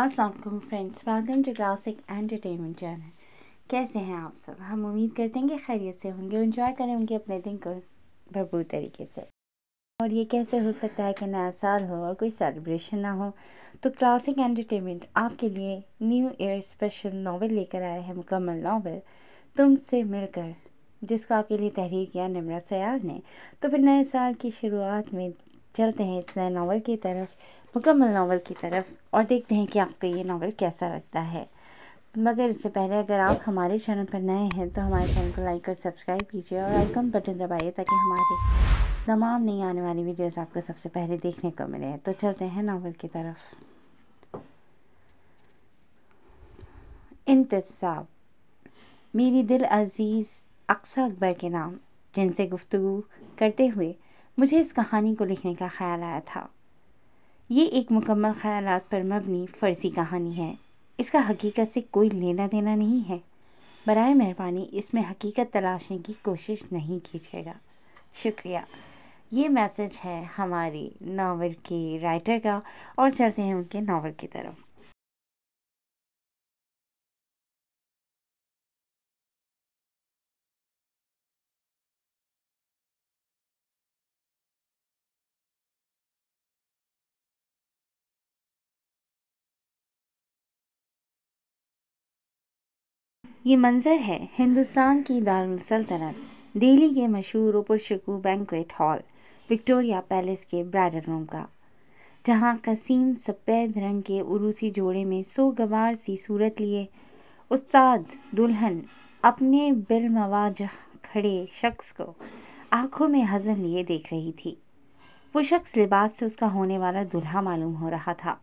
अस्सलाम वालेकुम friends, welcome to classic entertainment channel. कैसे हैं आप सब? हम उम्मीद करते हैं कि खैरियत से होंगे, एंजॉय करें उनके अपने दिन को भरपूर तरीके से। और ये कैसे हो सकता है कि नया साल हो और कोई सेलिब्रेशन ना हो? तो क्लासिक एंटरटेनमेंट आपके लिए न्यू ईयर स्पेशल नावल लेकर आया है, मुकम्मल नावल तुमसे मिलकर, जिसको आपके लिए तहरीर किया निमरा सयाल ने। तो फिर नए साल की शुरुआत में चलते हैं इस नए नावल की तरफ, मुकम्मल नावल की तरफ, और देखते हैं कि आपको ये नावल कैसा लगता है। मगर इससे पहले अगर आप हमारे चैनल पर नए हैं तो हमारे चैनल को लाइक और सब्सक्राइब कीजिए और आइकन बटन दबाइए ताकि हमारे तमाम नई आने वाली वीडियोस आपको सबसे पहले देखने को मिले। तो चलते हैं नावल की तरफ। इंतज़ाब। मेरी दिल अजीज़ अक्सा अकबर के नाम, जिनसे गुफ्तगू करते हुए मुझे इस कहानी को लिखने का ख्याल आया था। ये एक मुकम्मल ख्यालात पर मबनी फ़र्जी कहानी है, इसका हकीकत से कोई लेना देना नहीं है। बराए मेहरबानी इसमें हकीकत तलाशने की कोशिश नहीं कीजिएगा, शुक्रिया। ये मैसेज है हमारी नावल के राइटर का। और चलते हैं उनके नावल की तरफ। ये मंज़र है हिंदुस्तान की दारुल सल्तनत दिल्ली के मशहूर और पुरशकूह बैंक्वेट हॉल विक्टोरिया पैलेस के ब्राइडल रूम का, जहाँ कसीम सफ़ेद रंग के उरूसी जोड़े में सोगवार सी सूरत लिए उस्ताद दुल्हन अपने बिलमवाजह खड़े शख्स को आँखों में हज़न लिए देख रही थी। वो शख्स लिबास से उसका होने वाला दूल्हा मालूम हो रहा था।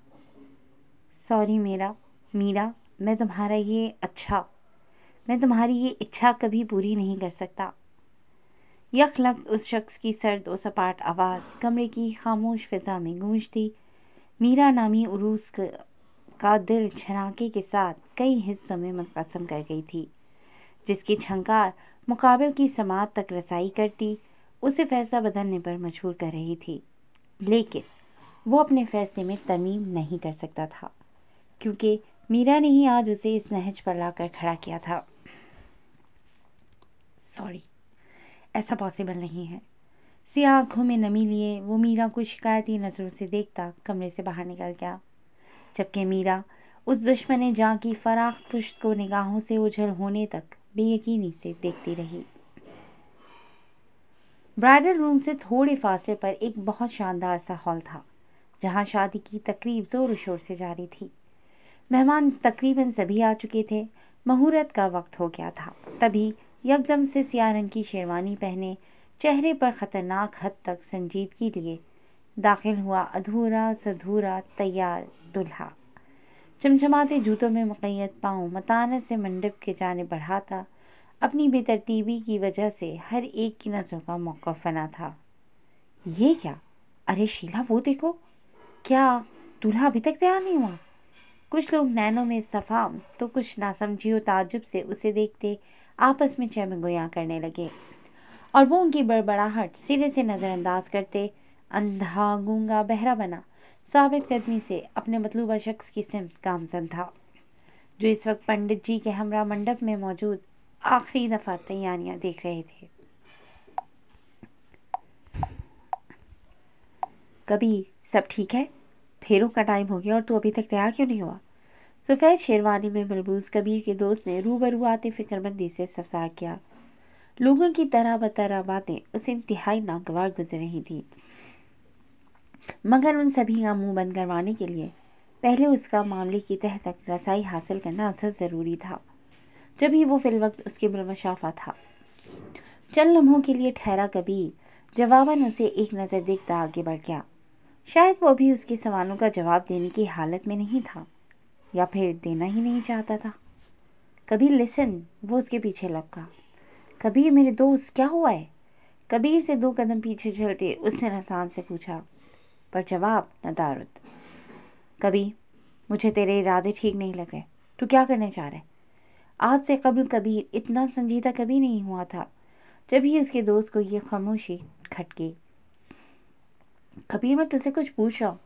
सॉरी मीरा, मैं तुम्हारी ये इच्छा कभी पूरी नहीं कर सकता। यकलख्त उस शख्स की सर्द और सपाट आवाज़ कमरे की खामोश फ़िज़ा में गूंजती। मीरा नामी उरूस का दिल छनाके के साथ कई हिस्सों में मुनक़सम कर गई थी, जिसकी झंकार मुकाबल की समात तक रसाई करती उसे फ़ैसला बदलने पर मजबूर कर रही थी। लेकिन वो अपने फ़ैसले में तरमीम नहीं कर सकता था, क्योंकि मीरा ने ही आज उसे इस नहज पर लाकर खड़ा किया था। सॉरी, ऐसा पॉसिबल नहीं है। सियाह आँखों में नमी लिए वो मीरा को शिकायती नज़रों से देखता कमरे से बाहर निकल गया, जबकि मीरा उस दुश्मन जाँ की फराख पुश्त को निगाहों से ओझल होने तक बेयकीनी से देखती रही। ब्राइडल रूम से थोड़े फासले पर एक बहुत शानदार सा हॉल था, जहाँ शादी की तकरीब ज़ोर शोर से जारी थी। मेहमान तकरीबन सभी आ चुके थे, मुहूर्त का वक्त हो गया था। तभी यकदम से सियाह रंग की शेरवानी पहने, चेहरे पर ख़तरनाक हद तक संजीदगी लिए दाखिल हुआ अधूरा सधूरा तैयार दुल्हा। चमचमाते जूतों में मुक़य्यद पाँव मतानत से मंडप के जानिब बढ़ाता अपनी बेतरतीबी की वजह से हर एक की नज़रों का मौक़िफ़ बना था। ये क्या? अरे शीला, वो देखो, क्या दूल्हा अभी तक तैयार नहीं हुआ? कुछ लोग नैनों में सफ़ाम तो कुछ नासमझी और ताज्जुब से उसे देखते आपस में चैमगोयां करने लगे, और वो उनकी बड़बड़ाहट सिरे से नज़रअंदाज करते अंधा गूंगा बहरा बना साबित कदमी से अपने मतलूबा शख्स की सिमत गामज़न था, जो इस वक्त पंडित जी के हमरा मंडप में मौजूद आखिरी दफ़ा तैयारियां देख रहे थे। कबीर, सब ठीक है? फेरों का टाइम हो गया और तू अभी तक तैयार क्यों नहीं हुआ? सफ़ेद शेरवानी में मलबूस कबीर के दोस्त ने रूबरू आते फ़िक्रमंदी से सफ़सार किया। लोगों की तरह बतरह बातें उसे इंतहाई नागवार गुजर रही थी, मगर उन सभी का मुँह बंद करवाने के लिए पहले उसका मामले की तह तक रसाई हासिल करना असद ज़रूरी था। जब ही वो फ़िलवक्त उसके बिलमशाफ़ा था। चंद लम्हों के लिए ठहरा कबीर जवाबन उसे एक नज़र देखता आगे बढ़ गया। शायद वो अभी उसके सवालों का जवाब देने की हालत में नहीं था, या फिर देना ही नहीं चाहता था। कबीर, लिसन, वो उसके पीछे लपका। कबीर मेरे दोस्त, क्या हुआ है? कबीर से दो कदम पीछे चलते उसने रसान से पूछा, पर जवाब नदारद। कबीर, मुझे तेरे इरादे ठीक नहीं लग रहे, तू क्या करने चाह रहे? आज से कबल कबीर इतना संजीदा कभी नहीं हुआ था। जब ही उसके दोस्त को ये खामोशी खटकी। कबीर, मैं तुझसे कुछ पूछ रहा हूँ।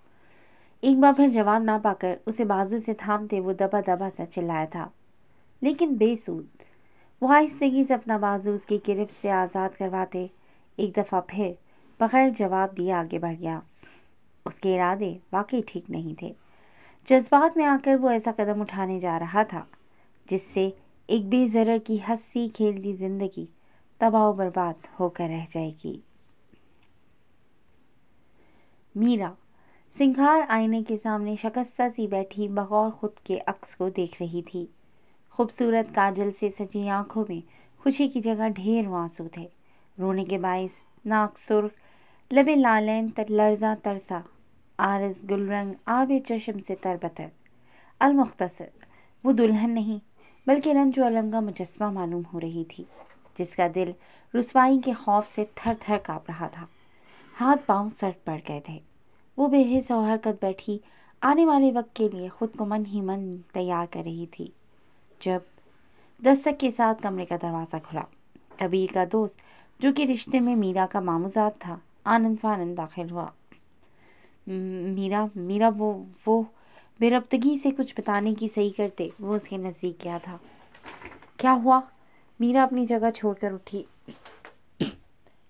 एक बार फिर जवाब ना पाकर उसे बाजू से थामते वो दबा दबा सा चिल्लाया था, लेकिन बेसूद। वो आहिस्ता से अपना बाजू उसकी गिरफ्त से आज़ाद करवाते एक दफ़ा फिर बगैर जवाब दिए आगे बढ़ गया। उसके इरादे वाकई ठीक नहीं थे। जज्बात में आकर वो ऐसा कदम उठाने जा रहा था जिससे एक बेज़र की हंसी खेलती ज़िंदगी तबाह बर्बाद होकर रह जाएगी। मीरा सिंगार आईने के सामने शकस्ता सी बैठी बगौर खुद के अक्स को देख रही थी। खूबसूरत काजल से सजी आंखों में खुशी की जगह ढेर आंसू थे। रोने के बायस नाक सुर्ख, लबे लालैन, लर्जा तरसा, आरस गुलरंग, आबे चश्म से तरबतर। अलमुख्तसर वो दुल्हन नहीं बल्कि रंजो अलम का मुजस्मा मालूम हो रही थी, जिसका दिल रुसवाई के खौफ से थर थर काँप रहा था। हाथ पांव सट पड़ गए थे। वो बेहिस और हरकत बैठी आने वाले वक्त के लिए खुद को मन ही मन तैयार कर रही थी, जब दस्तक के साथ कमरे का दरवाज़ा खुला। कबीर का दोस्त, जो कि रिश्ते में मीरा का मामूजात था, आनंद फानंद दाखिल हुआ। मीरा वो बेरब्तगी से कुछ बताने की सही करते वो उसके नज़दीक गया था। क्या हुआ? मीरा अपनी जगह छोड़कर उठी।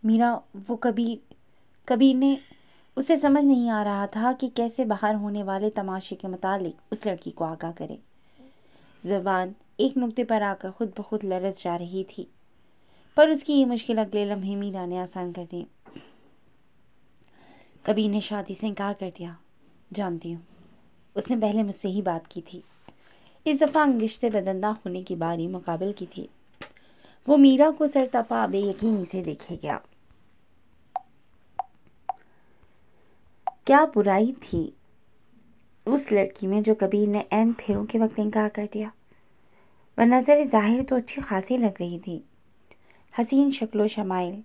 मीरा वो कबीर ने उसे समझ नहीं आ रहा था कि कैसे बाहर होने वाले तमाशे के मुतालिक उस लड़की को आगाह करे। ज़बान एक नुक्ते पर आकर खुद ब खुद लरस जा रही थी, पर उसकी ये मुश्किल अगले लम्हे मीरा ने आसान कर दी। कबीर ने शादी से इनकार कर दिया। जानती हूँ, उसने पहले मुझसे ही बात की थी। इस दफ़ा अंगिश्ते बदंदा होने की बारी मुकाबल की थी। वो मीरा को सरतपा बेयकीनी से देखे गया। क्या बुराई थी उस लड़की में जो कबीर ने ऐन फेरों के वक्त इनकार कर दिया? बनज़र ज़ाहिर तो अच्छी खासी लग रही थी। हसीन शक्लो शमाइल,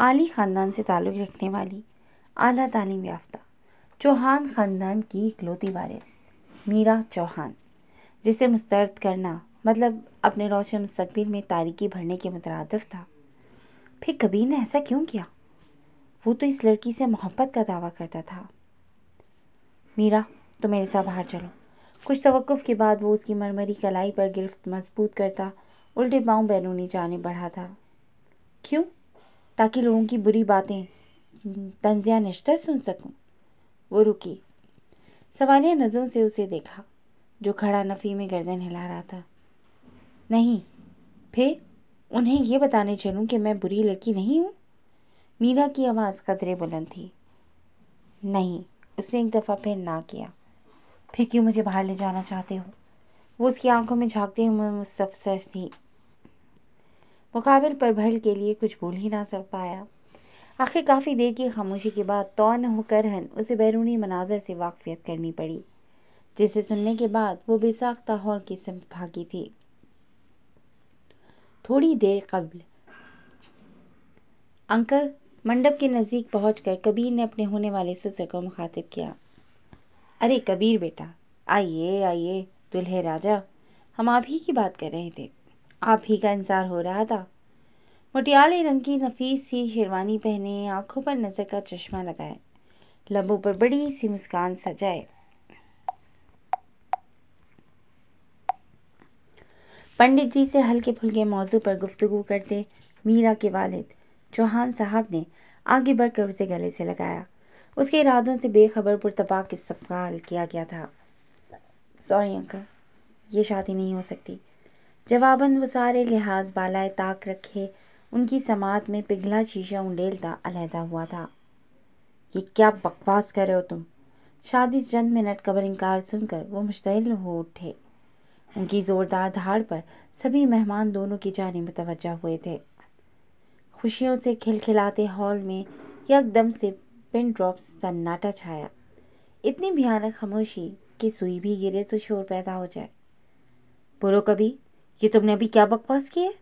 आली ख़ानदान से ताल्लुक़ रखने वाली, आला तालीम याफ्ता, चौहान ख़ानदान की इकलौती वारिस मीरा चौहान, जिसे मुस्तर्द करना मतलब अपने रोशन मुस्तकबिल में तारीकी भरने के मुतरादिफ था। फिर कबीर ने ऐसा क्यों किया? वो तो इस लड़की से मोहब्बत का दावा करता था। मीरा, तो मेरे साथ बाहर चलो। कुछ तवक्कुफ़ के बाद वो उसकी मरमरी कलाई पर गिरफ्त मजबूत करता उल्टे पाँव बैरूनी जाने बढ़ा था। क्यों? ताकि लोगों की बुरी बातें, तंज़िया निश्तर सुन सकूँ। वो रुकी, सवालिया नज़रों से उसे देखा, जो खड़ा नफ़ी में गर्दन हिला रहा था। नहीं, फिर उन्हें यह बताने चलूँ कि मैं बुरी लड़की नहीं हूँ? मीरा की आवाज़ कदरे बुलंद थी। नहीं, उसने एक दफ़ा फिर ना किया। फिर क्यों मुझे बाहर ले जाना चाहते हो? वो उसकी आंखों में झांकते हुए मुसफ़्सर थी। मुकाबिल पर भल के लिए कुछ बोल ही ना सक पाया। आखिर काफ़ी देर की खामोशी के बाद तौन होकर हन उसे बैरूनी मनाजर से वाकफियत करनी पड़ी, जिसे सुनने के बाद वो बेसाख्ता हॉल की सिमत भागी थी। थोड़ी देर कब्ल अंकल मंडप के नज़दीक पहुंचकर कबीर ने अपने होने वाले ससुर को मुखातिब किया। अरे कबीर बेटा, आइए आइए दुल्हे राजा, हम आप ही की बात कर रहे थे। आप ही का इंतज़ार हो रहा था। मुटियाले रंग की नफीस सी शेरवानी पहने, आंखों पर नज़र का चश्मा लगाए, लबों पर बड़ी सी मुस्कान सजाए, पंडित जी से हल्के फुल्के मौजू पर गुफ्तगू करते मीरा के वालिद चौहान साहब ने आगे बढ़कर उसे गले से लगाया। उसके इरादों से बेखबर पुरतपाक इस्तकबाल किया गया था। सॉरी अंकल, ये शादी नहीं हो सकती। जवाबन वो सारे लिहाज बालाए ताक रखे, उनकी समात में पिघला शीशा उंडेलता अलहदा हुआ था। ये क्या बकवास कर रहे हो तुम? शादी चंद मिनट कबर इनकार सुनकर वो मुश्तिल हो उठे। उनकी ज़ोरदार धाड़ पर सभी मेहमान दोनों की जानिब मुतवज्जा हुए थे। खुशियों से खिलखिलाते हॉल में एकदम से पिन ड्रॉप सन्नाटा छाया। इतनी भयानक खामोशी कि सुई भी गिरे तो शोर पैदा हो जाए। बोलो कभी, ये तुमने अभी क्या बकवास की है?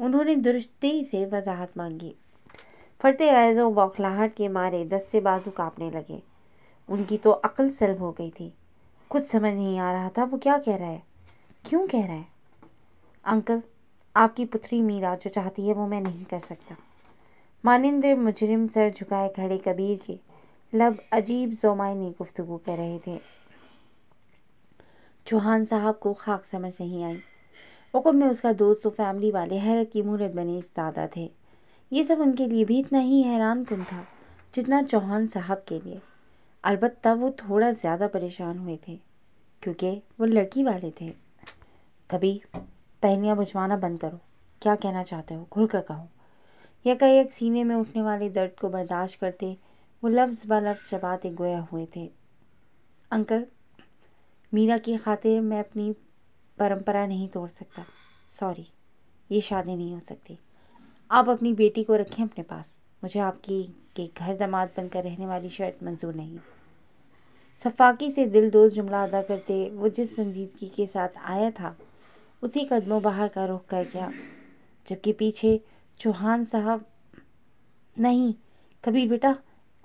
उन्होंने दुरुस्ती से वजाहत मांगी। फरते गैज़ों बौखलाहट के मारे दस्ते बाजू काँपने लगे। उनकी तो अक्ल सल्ब हो गई थी। कुछ समझ नहीं आ रहा था वो क्या कह रहा है, क्यों कह रहा है। अंकल, आपकी पुत्री मीरा जो चाहती है वो मैं नहीं कर सकता। मानिंदे मुजरिम सर झुकाए खड़े कबीर के लब अजीब जोमायनी गुफ्तगू कर रहे थे। चौहान साहब को खाक समझ नहीं आई। उकब में उसका दोस्त और फैमिली वाले हैरत की मूरत बने इस्तादा थे। ये सब उनके लिए भी इतना ही हैरान कुन था जितना चौहान साहब के लिए। अलबत्ता वो थोड़ा ज़्यादा परेशान हुए थे क्योंकि वो लड़की वाले थे। कबीर, पहनियाँ बचवाना बंद करो, क्या कहना चाहते हो खुलकर कहो। यकायक सीने में उठने वाले दर्द को बर्दाश्त करते वो लफ्ज़ ब लफ्ज़ चबाते गोया हुए थे। अंकल, मीरा की खातिर मैं अपनी परंपरा नहीं तोड़ सकता। सॉरी, ये शादी नहीं हो सकती। आप अपनी बेटी को रखें अपने पास, मुझे आपकी के घर दामाद बनकर रहने वाली शर्त मंजूर नहीं। सफाकी से दिल दोस्त जुमला अदा करते वो जिस संजीदगी के साथ आया था उसी कदमों बाहर का रुख कर गया, जबकि पीछे चौहान साहब। नहीं कबीर बेटा,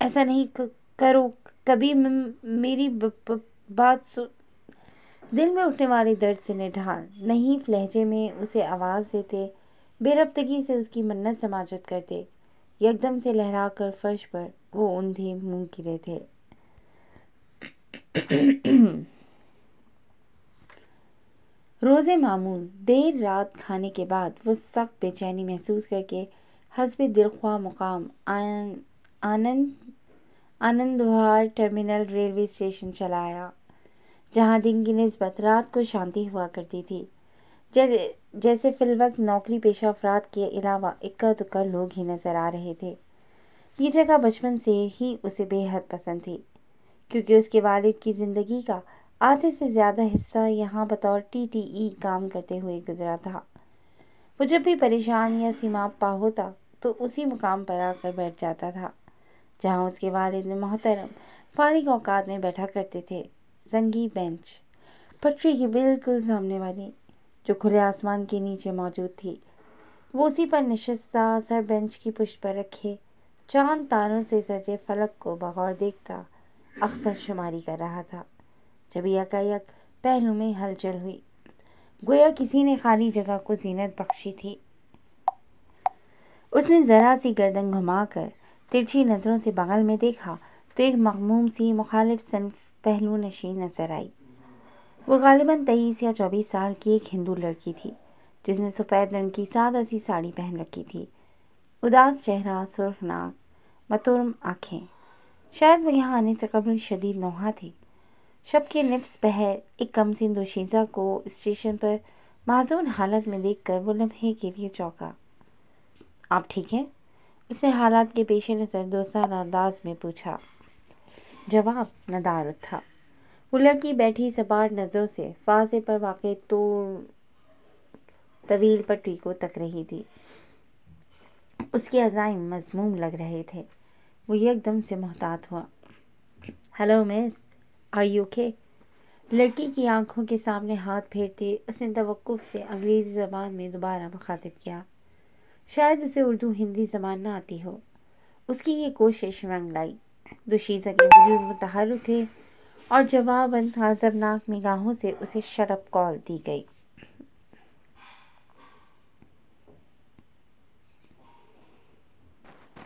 ऐसा नहीं करो। कबीर मेरी बात दिल में उठने वाले दर्द से निढाल नहीं लहजे में उसे आवाज़ देते, बेरब्तगी से उसकी मन्नत समाजत करते। एकदम से लहरा कर फर्श पर वो ऊंधे मुंह गिरे थे। रोज़े मामूल देर रात खाने के बाद वो सख्त बेचैनी महसूस करके हस्बे दिलख्वाह मुकाम आनंद टर्मिनल रेलवे स्टेशन चला आया, जहाँ दिन की नस्बत रात को शांति हुआ करती थी। जैसे फिलवक्त नौकरी पेशा अफराद के अलावा इक्का दुक्का लोग ही नज़र आ रहे थे। ये जगह बचपन से ही उसे बेहद पसंद थी क्योंकि उसके वालिद की ज़िंदगी का आधे से ज़्यादा हिस्सा यहाँ बतौर TTE काम करते हुए गुजरा था। वो जब भी परेशान या सीमापा होता तो उसी मुकाम पर आकर बैठ जाता था जहाँ उसके वालिद मोहतरम फारिग औकात में बैठा करते थे। जंगी बेंच पटरी की बिल्कुल सामने वाली जो खुले आसमान के नीचे मौजूद थी, वो उसी पर निशस्ता सर बेंच की पुष्ट पर रखे चांद तारों से सजे फलक को बगौर देखता अख्तर शुमारी कर रहा था। जब यकायक पहलू में हलचल हुई, गोया किसी ने खाली जगह को जीनत बख्शी थी। उसने ज़रा सी गर्दन घुमाकर तिरछी नज़रों से बगल में देखा तो एक मखमूम सी मुखालिफ सनफ पहलू नशी नज़र आई। वो गालिबन 23 या 24 साल की एक हिंदू लड़की थी जिसने सफ़ेद रंग की सादा सी साड़ी पहन रखी थी। उदास चेहरा, सुर्ख नाक, मतुर्म आँखें। शायद वो यहाँ आने से कबल शदीद नोहा थी। शब के निफ्स पहर एक कमसिन दोशीज़ा को स्टेशन पर माजून हालत में देखकर वो लम्हे के लिए चौंका। आप ठीक हैं? उसने हालात के पेश नज़र दोस्ताना अंदाज में पूछा। जवाब नदारद था। वो लड़की बैठी सपाट नज़रों से फासे पर वाक़े तो तवील पटरी को तक रही थी। उसके अज़ाइम मज़मूम लग रहे थे। वो एकदम से मोहतात हुआ। Hello miss, are you okay? लड़की की आंखों के सामने हाथ फेरते उसने तवक्कुफ़ से अंग्रेज़ी ज़बान में दोबारा मुखातिब किया। शायद उसे उर्दू हिंदी ज़बान ना आती हो। उसकी ये कोशिश रंग लाई। दुशीज़ा के वजूद मुतहरक हुए और जवाबन आज़बनाक निगाहों से उसे शरप कॉल दी गई।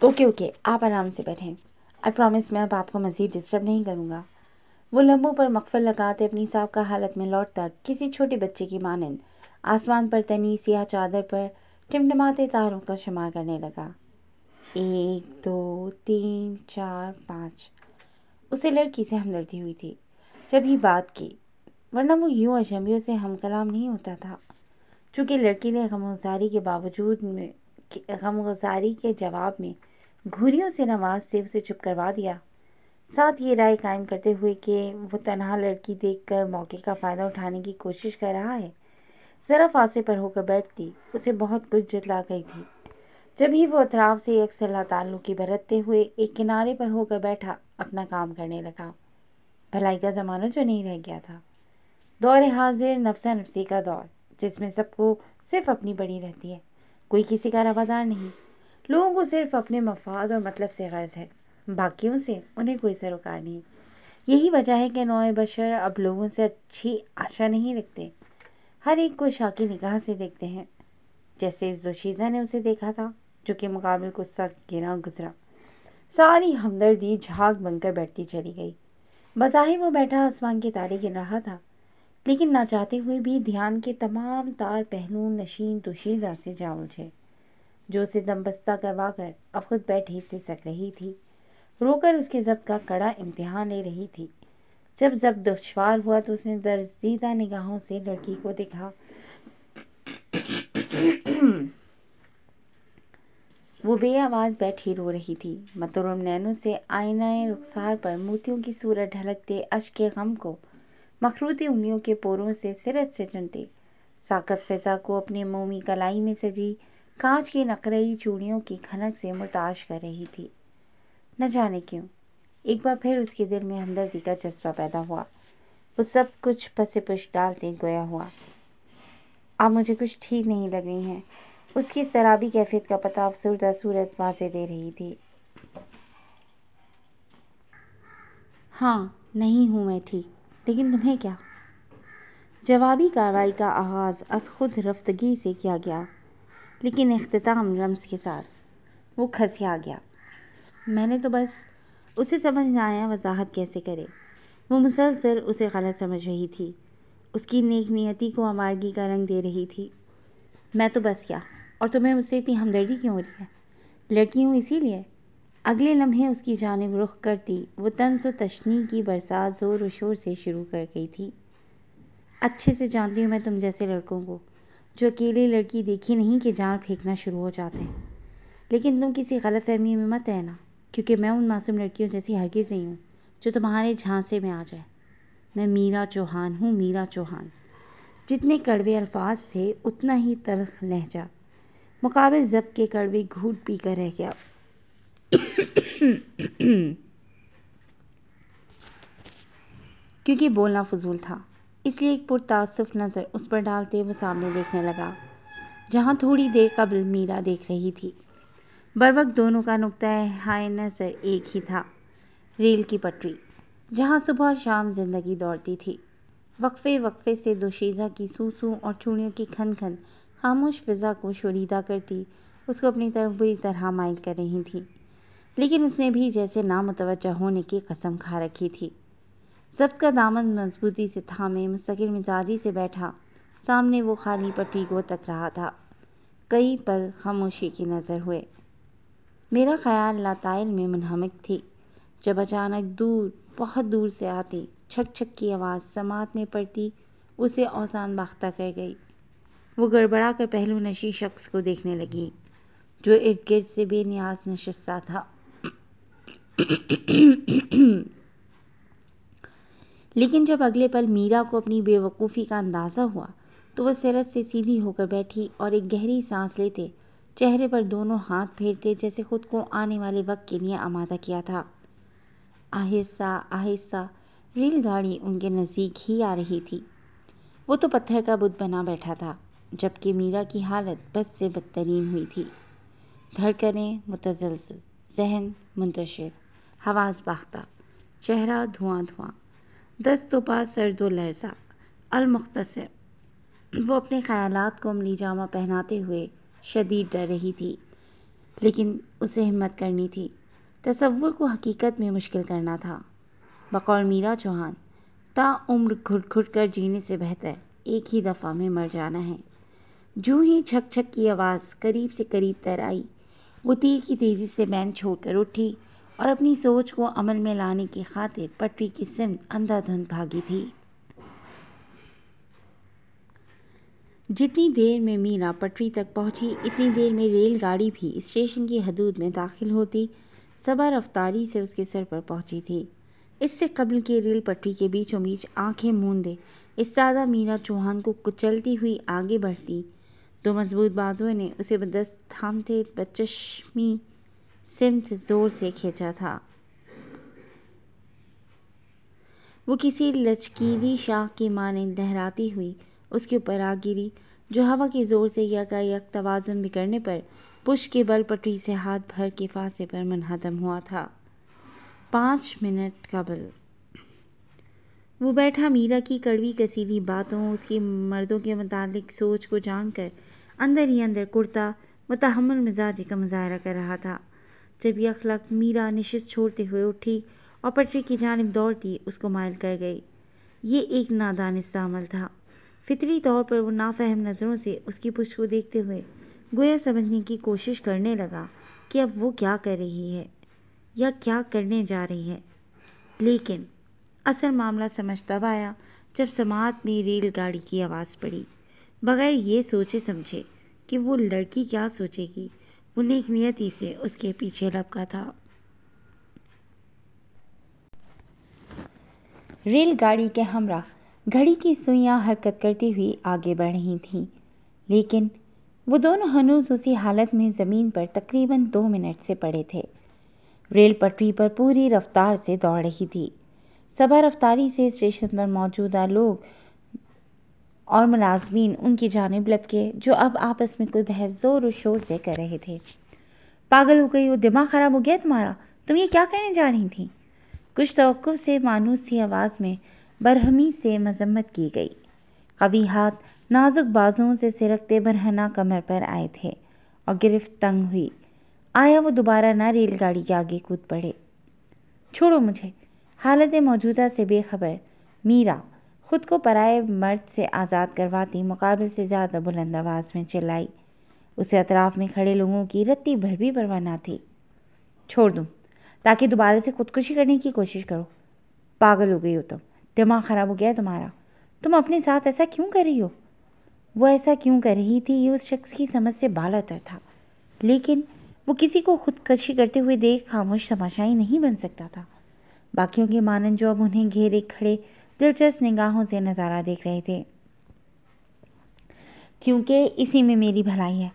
ओके, आप आराम से बैठें। आई प्रॉमिस मैं अब आपको मज़ीद डिस्टर्ब नहीं करूँगा। वो लम्बों पर मकफल लगाते अपनी साबका हालत में लौटता किसी छोटे बच्चे की मानंद आसमान पर तनी सिया चादर पर टिमटिमाते तारों का शुमार करने लगा। 1 2 3 4 5। उसे लड़की से हमदर्दी हुई थी जब ही बात की, वरना वो यूँ अजनबियों से हम कलाम नहीं होता था। चूँकि लड़की ने गमगुज़ारी के जवाब में घुरियों से नवाज से उसे चुप करवा दिया, साथ ये राय कायम करते हुए कि वो तनहा लड़की देखकर मौके का फ़ायदा उठाने की कोशिश कर रहा है। ज़रा फासे पर होकर बैठती उसे बहुत कुछ जतला गई थी। जब ही वो अतराफ़ से एक सलाह ताल्लुकी बरतते हुए एक किनारे पर होकर बैठा अपना काम करने लगा। भलाई का ज़माना जो नहीं रह गया था, दौर हाजिर नफसा नफसी का दौर जिसमें सबको सिर्फ अपनी बड़ी रहती है, कोई किसी का रवादार नहीं, लोगों को सिर्फ अपने मफाद और मतलब से गर्ज है, बाकियों से उन्हें कोई सरोकार नहीं। यही वजह है कि नौए बशर अब लोगों से अच्छी आशा नहीं रखते, हर एक को शाकी निगाह से देखते हैं, जैसे इस दोशीज़ा ने उसे देखा था जो कि मुकाबले को सख्त गिरा गुजरा। सारी हमदर्दी झाग बनकर बैठती चली गई। बज़ाहिर वो बैठा आसमान के तारे गिन रहा था, लेकिन ना चाहते हुए भी ध्यान के तमाम तार पहलू नशीन तोशीज़ा से जा उलझे, जो उसे दमबस्ता करवा कर अब खुद बैठी से सक रही थी, रोकर उसके ज़ब्त का कड़ा इम्तिहान ले रही थी। जब ज़ब्त दुश्वार हुआ तो उसने दर्जीदा निगाहों से लड़की को देखा। वो बेआवाज़ बैठी रो रही थी। मतरूम नैनों से आईनाए रुखसार पर मोतियों की सूरत ढलकते अश्क के गम को मखरूती उंगलियों के पोरों से सिरत से चुनते साकत फ़िज़ा को अपने मोमी कलाई में सजी कांच की नकरई चूड़ियों की खनक से मुताश कर रही थी। न जाने क्यों एक बार फिर उसके दिल में हमदर्दी का जज्बा पैदा हुआ। वो सब कुछ पसे पुश डालते गोया हुआ, अब मुझे कुछ ठीक नहीं लग रही हैं, उसकी शराबी कैफियत का पता अफसरदा सूरत वाजे दे रही थी। हाँ, नहीं हूँ मैं ठीक, लेकिन तुम्हें क्या? जवाबी कार्रवाई का आगाज़ अस खुद रफ्तगी से किया गया, लेकिन इख्तिताम रम्ज़ के साथ। वो खसिया गया। मैंने तो बस उसे समझ ना आया वजाहत कैसे करे। वो मुसलसल उसे गलत समझ रही थी, उसकी नेक नियति को अमारगी का रंग दे रही थी। मैं तो बस क्या, और तुम्हें मुझसे इतनी हमदर्दी क्यों हो रही है? लड़की हूँ इसीलिए? अगले लम्हे उसकी जानिब रुख करती वो तंस व तशनी की बरसात ज़ोर व शोर से शुरू कर गई थी। अच्छे से जानती हूँ मैं तुम जैसे लड़कों को, जो अकेली लड़की देखी नहीं कि जान फेंकना शुरू हो जाते हैं। लेकिन तुम किसी गलत फहमी में मत रहना, क्योंकि मैं उन मासूम लड़कियों जैसी हरगिज़ नहीं हूँ जो तुम्हारे झांसे में आ जाए। मैं मीरा चौहान हूँ, मीरा चौहान। जितने कड़वे अल्फाज थे उतना ही तलख लहजा मुकाबिल ज़ब के कड़वे घूट पी कर रह गया। क्योंकि बोलना फजूल था, इसलिए एक पुरतासुफ़ नज़र उस पर डालते वो सामने देखने लगा, जहाँ थोड़ी देर कबल मीरा देख रही थी। बरवक्त दोनों का नुक्ता हाय नज़र एक ही था, रेल की पटरी जहाँ सुबह शाम जिंदगी दौड़ती थी। वक्फे वक्फे से दोशीज़ा की सूसू और चूड़ियों की खन खन खामोश फ़िज़ा को शोरीदा करती उसको अपनी तरफ बुरी तरह माइल कर रही थी, लेकिन उसने भी जैसे नामुतवज्जा होने की कसम खा रखी थी। ज़ब्त का दामन मजबूती से थामे मुस्तकिल मिजाजी से बैठा सामने वो खाली पटरी को तक रहा था। कई पल खामोशी की नज़र हुए। मेरा ख़्याल लाताइल में मुनहमिक थी, जब अचानक दूर बहुत दूर से आती छक छक की आवाज़ समात में पड़ती उसे औसान बाख्ता कर गई। वो गड़बड़ा कर पहलू नशी शख्स को देखने लगी, जो इर्द गिर्द से बेनियाज नशस्ता था, लेकिन जब अगले पल मीरा को अपनी बेवकूफ़ी का अंदाज़ा हुआ तो वह सिरत से सीधी होकर बैठी और एक गहरी सांस लेते चेहरे पर दोनों हाथ फेरते जैसे खुद को आने वाले वक्त के लिए आमादा किया था। आहिस्ता आहिस्ता रेलगाड़ी उनके नज़दीक ही आ रही थी। वो तो पत्थर का बुत बना बैठा था, जबकि मीरा की हालत बस से बदतरीन हुई थी। धड़कनें मुतज़लज़ल, जहन मुंतशिर, हवास बाख्ता, चेहरा धुआं धुआं, दस्त पा सर्द व लर्ज़ा। अलमुख्तसर वो अपने ख़यालात को अमली जामा पहनाते हुए शदीद डर रही थी, लेकिन उसे हिम्मत करनी थी। तसव्वुर को हकीकत में मुश्किल करना था। बकौल मीरा चौहान, ताउम्र घुट घुट कर जीने से बेहतर एक ही दफ़ा में मर जाना है। जूँ ही छक छक की आवाज़ करीब से करीब तर आई, वो तीर की तेज़ी से बैन छोड़कर उठी और अपनी सोच को अमल में लाने की खातिर पटरी की सिमत अंधाधुंध भागी थी। जितनी देर में मीरा पटरी तक पहुंची, इतनी देर में रेलगाड़ी भी स्टेशन की हदूद में दाखिल होती सबा रफ्तारी से उसके सर पर पहुंची थी। इससे कब्ल के रेल पटरी के बीचों बीच आँखें मूंदे इस सादा मीरा चौहान को कुचलती हुई आगे बढ़ती दो मजबूत बाजुओं ने उसे बदस्त थामते बचश्मी सिमत ज़ोर से खींचा था। वो किसी लचकीली शाख की माने लहराती हुई उसके ऊपर आ गिरी, जो हवा के ज़ोर से यकायक तवाज़ुन बिगड़ने पर पुश के बल पटरी से हाथ भर के फासे पर मनहदम हुआ था। 5 मिनट कबल वो बैठा मीरा की कड़वी कसीली बातों, उसकी मर्दों के मुतालिक सोच को जानकर अंदर ही अंदर कुर्ता मुतहम्मल मिजाजी का मुजाहरा कर रहा था, जब यह अखलाक मीरा नशिस्त छोड़ते हुए उठी और पटरी की जानिब दौड़ती उसको मायल कर गई। ये एक नादानिस्ता अमल था। फितरी तौर पर वो नाफहम नज़रों से उसकी पुष्ट को देखते हुए गोया समझने की कोशिश करने लगा कि अब वो क्या कर रही है या क्या करने जा रही है। लेकिन असल मामला समझ तब आया जब समात में रेलगाड़ी की आवाज़ पड़ी। बगैर ये सोचे समझे कि वो लड़की क्या सोचेगी, वो नेक नियति से उसके पीछे लपका था। रेलगाड़ी के हमरा घड़ी की सुइयां हरकत करती हुई आगे बढ़ रही थीं, लेकिन वो दोनों हनूज उसी हालत में ज़मीन पर तकरीबन 2 मिनट से पड़े थे। रेल पटरी पर पूरी रफ्तार से दौड़ रही थी। सभा रफ्तारी से स्टेशन पर मौजूदा लोग और मुलाजमीन उनकी जानिब लपके, जो अब आपस में कोई बहस ज़ोर और शोर से कर रहे थे। पागल हो गई हो, दिमाग ख़राब हो गया तुम्हारा, तुम ये क्या करने जा रही थी? कुछ तवक्कुफ़ से मानूस सी आवाज़ में बरहमी से मजम्मत की गई। कभी हाथ नाजुक बाजुओं से सिरकते बरहना कमर पर आए थे और गिरफ्त तंग हुई। आया वो दोबारा ना रेलगाड़ी के आगे कूद पड़े। छोड़ो मुझे, हालत मौजूदा से बेखबर मीरा खुद को पराए मर्द से आज़ाद करवाती मुकाबले से ज़्यादा बुलंद आवाज़ में चिल्लाई। उसे अतराफ़ में खड़े लोगों की रत्ती भर भी परवाह न थी। छोड़ दूँ ताकि दोबारा से खुदकुशी करने की कोशिश करो? पागल हो गई हो तुम, दिमाग ख़राब हो गया तुम्हारा, तुम अपने साथ ऐसा क्यों कर रही हो? वो ऐसा क्यों कर रही थी ये उस शख्स की समझ से बालातर था, लेकिन वो किसी को खुदकुशी करते हुए देख खामोश तमाशाई नहीं बन सकता था। बाकियों के मानन जो अब उन्हें घेरे खड़े दिलचस्प निगाहों से नज़ारा देख रहे थे। क्योंकि इसी में मेरी भलाई है,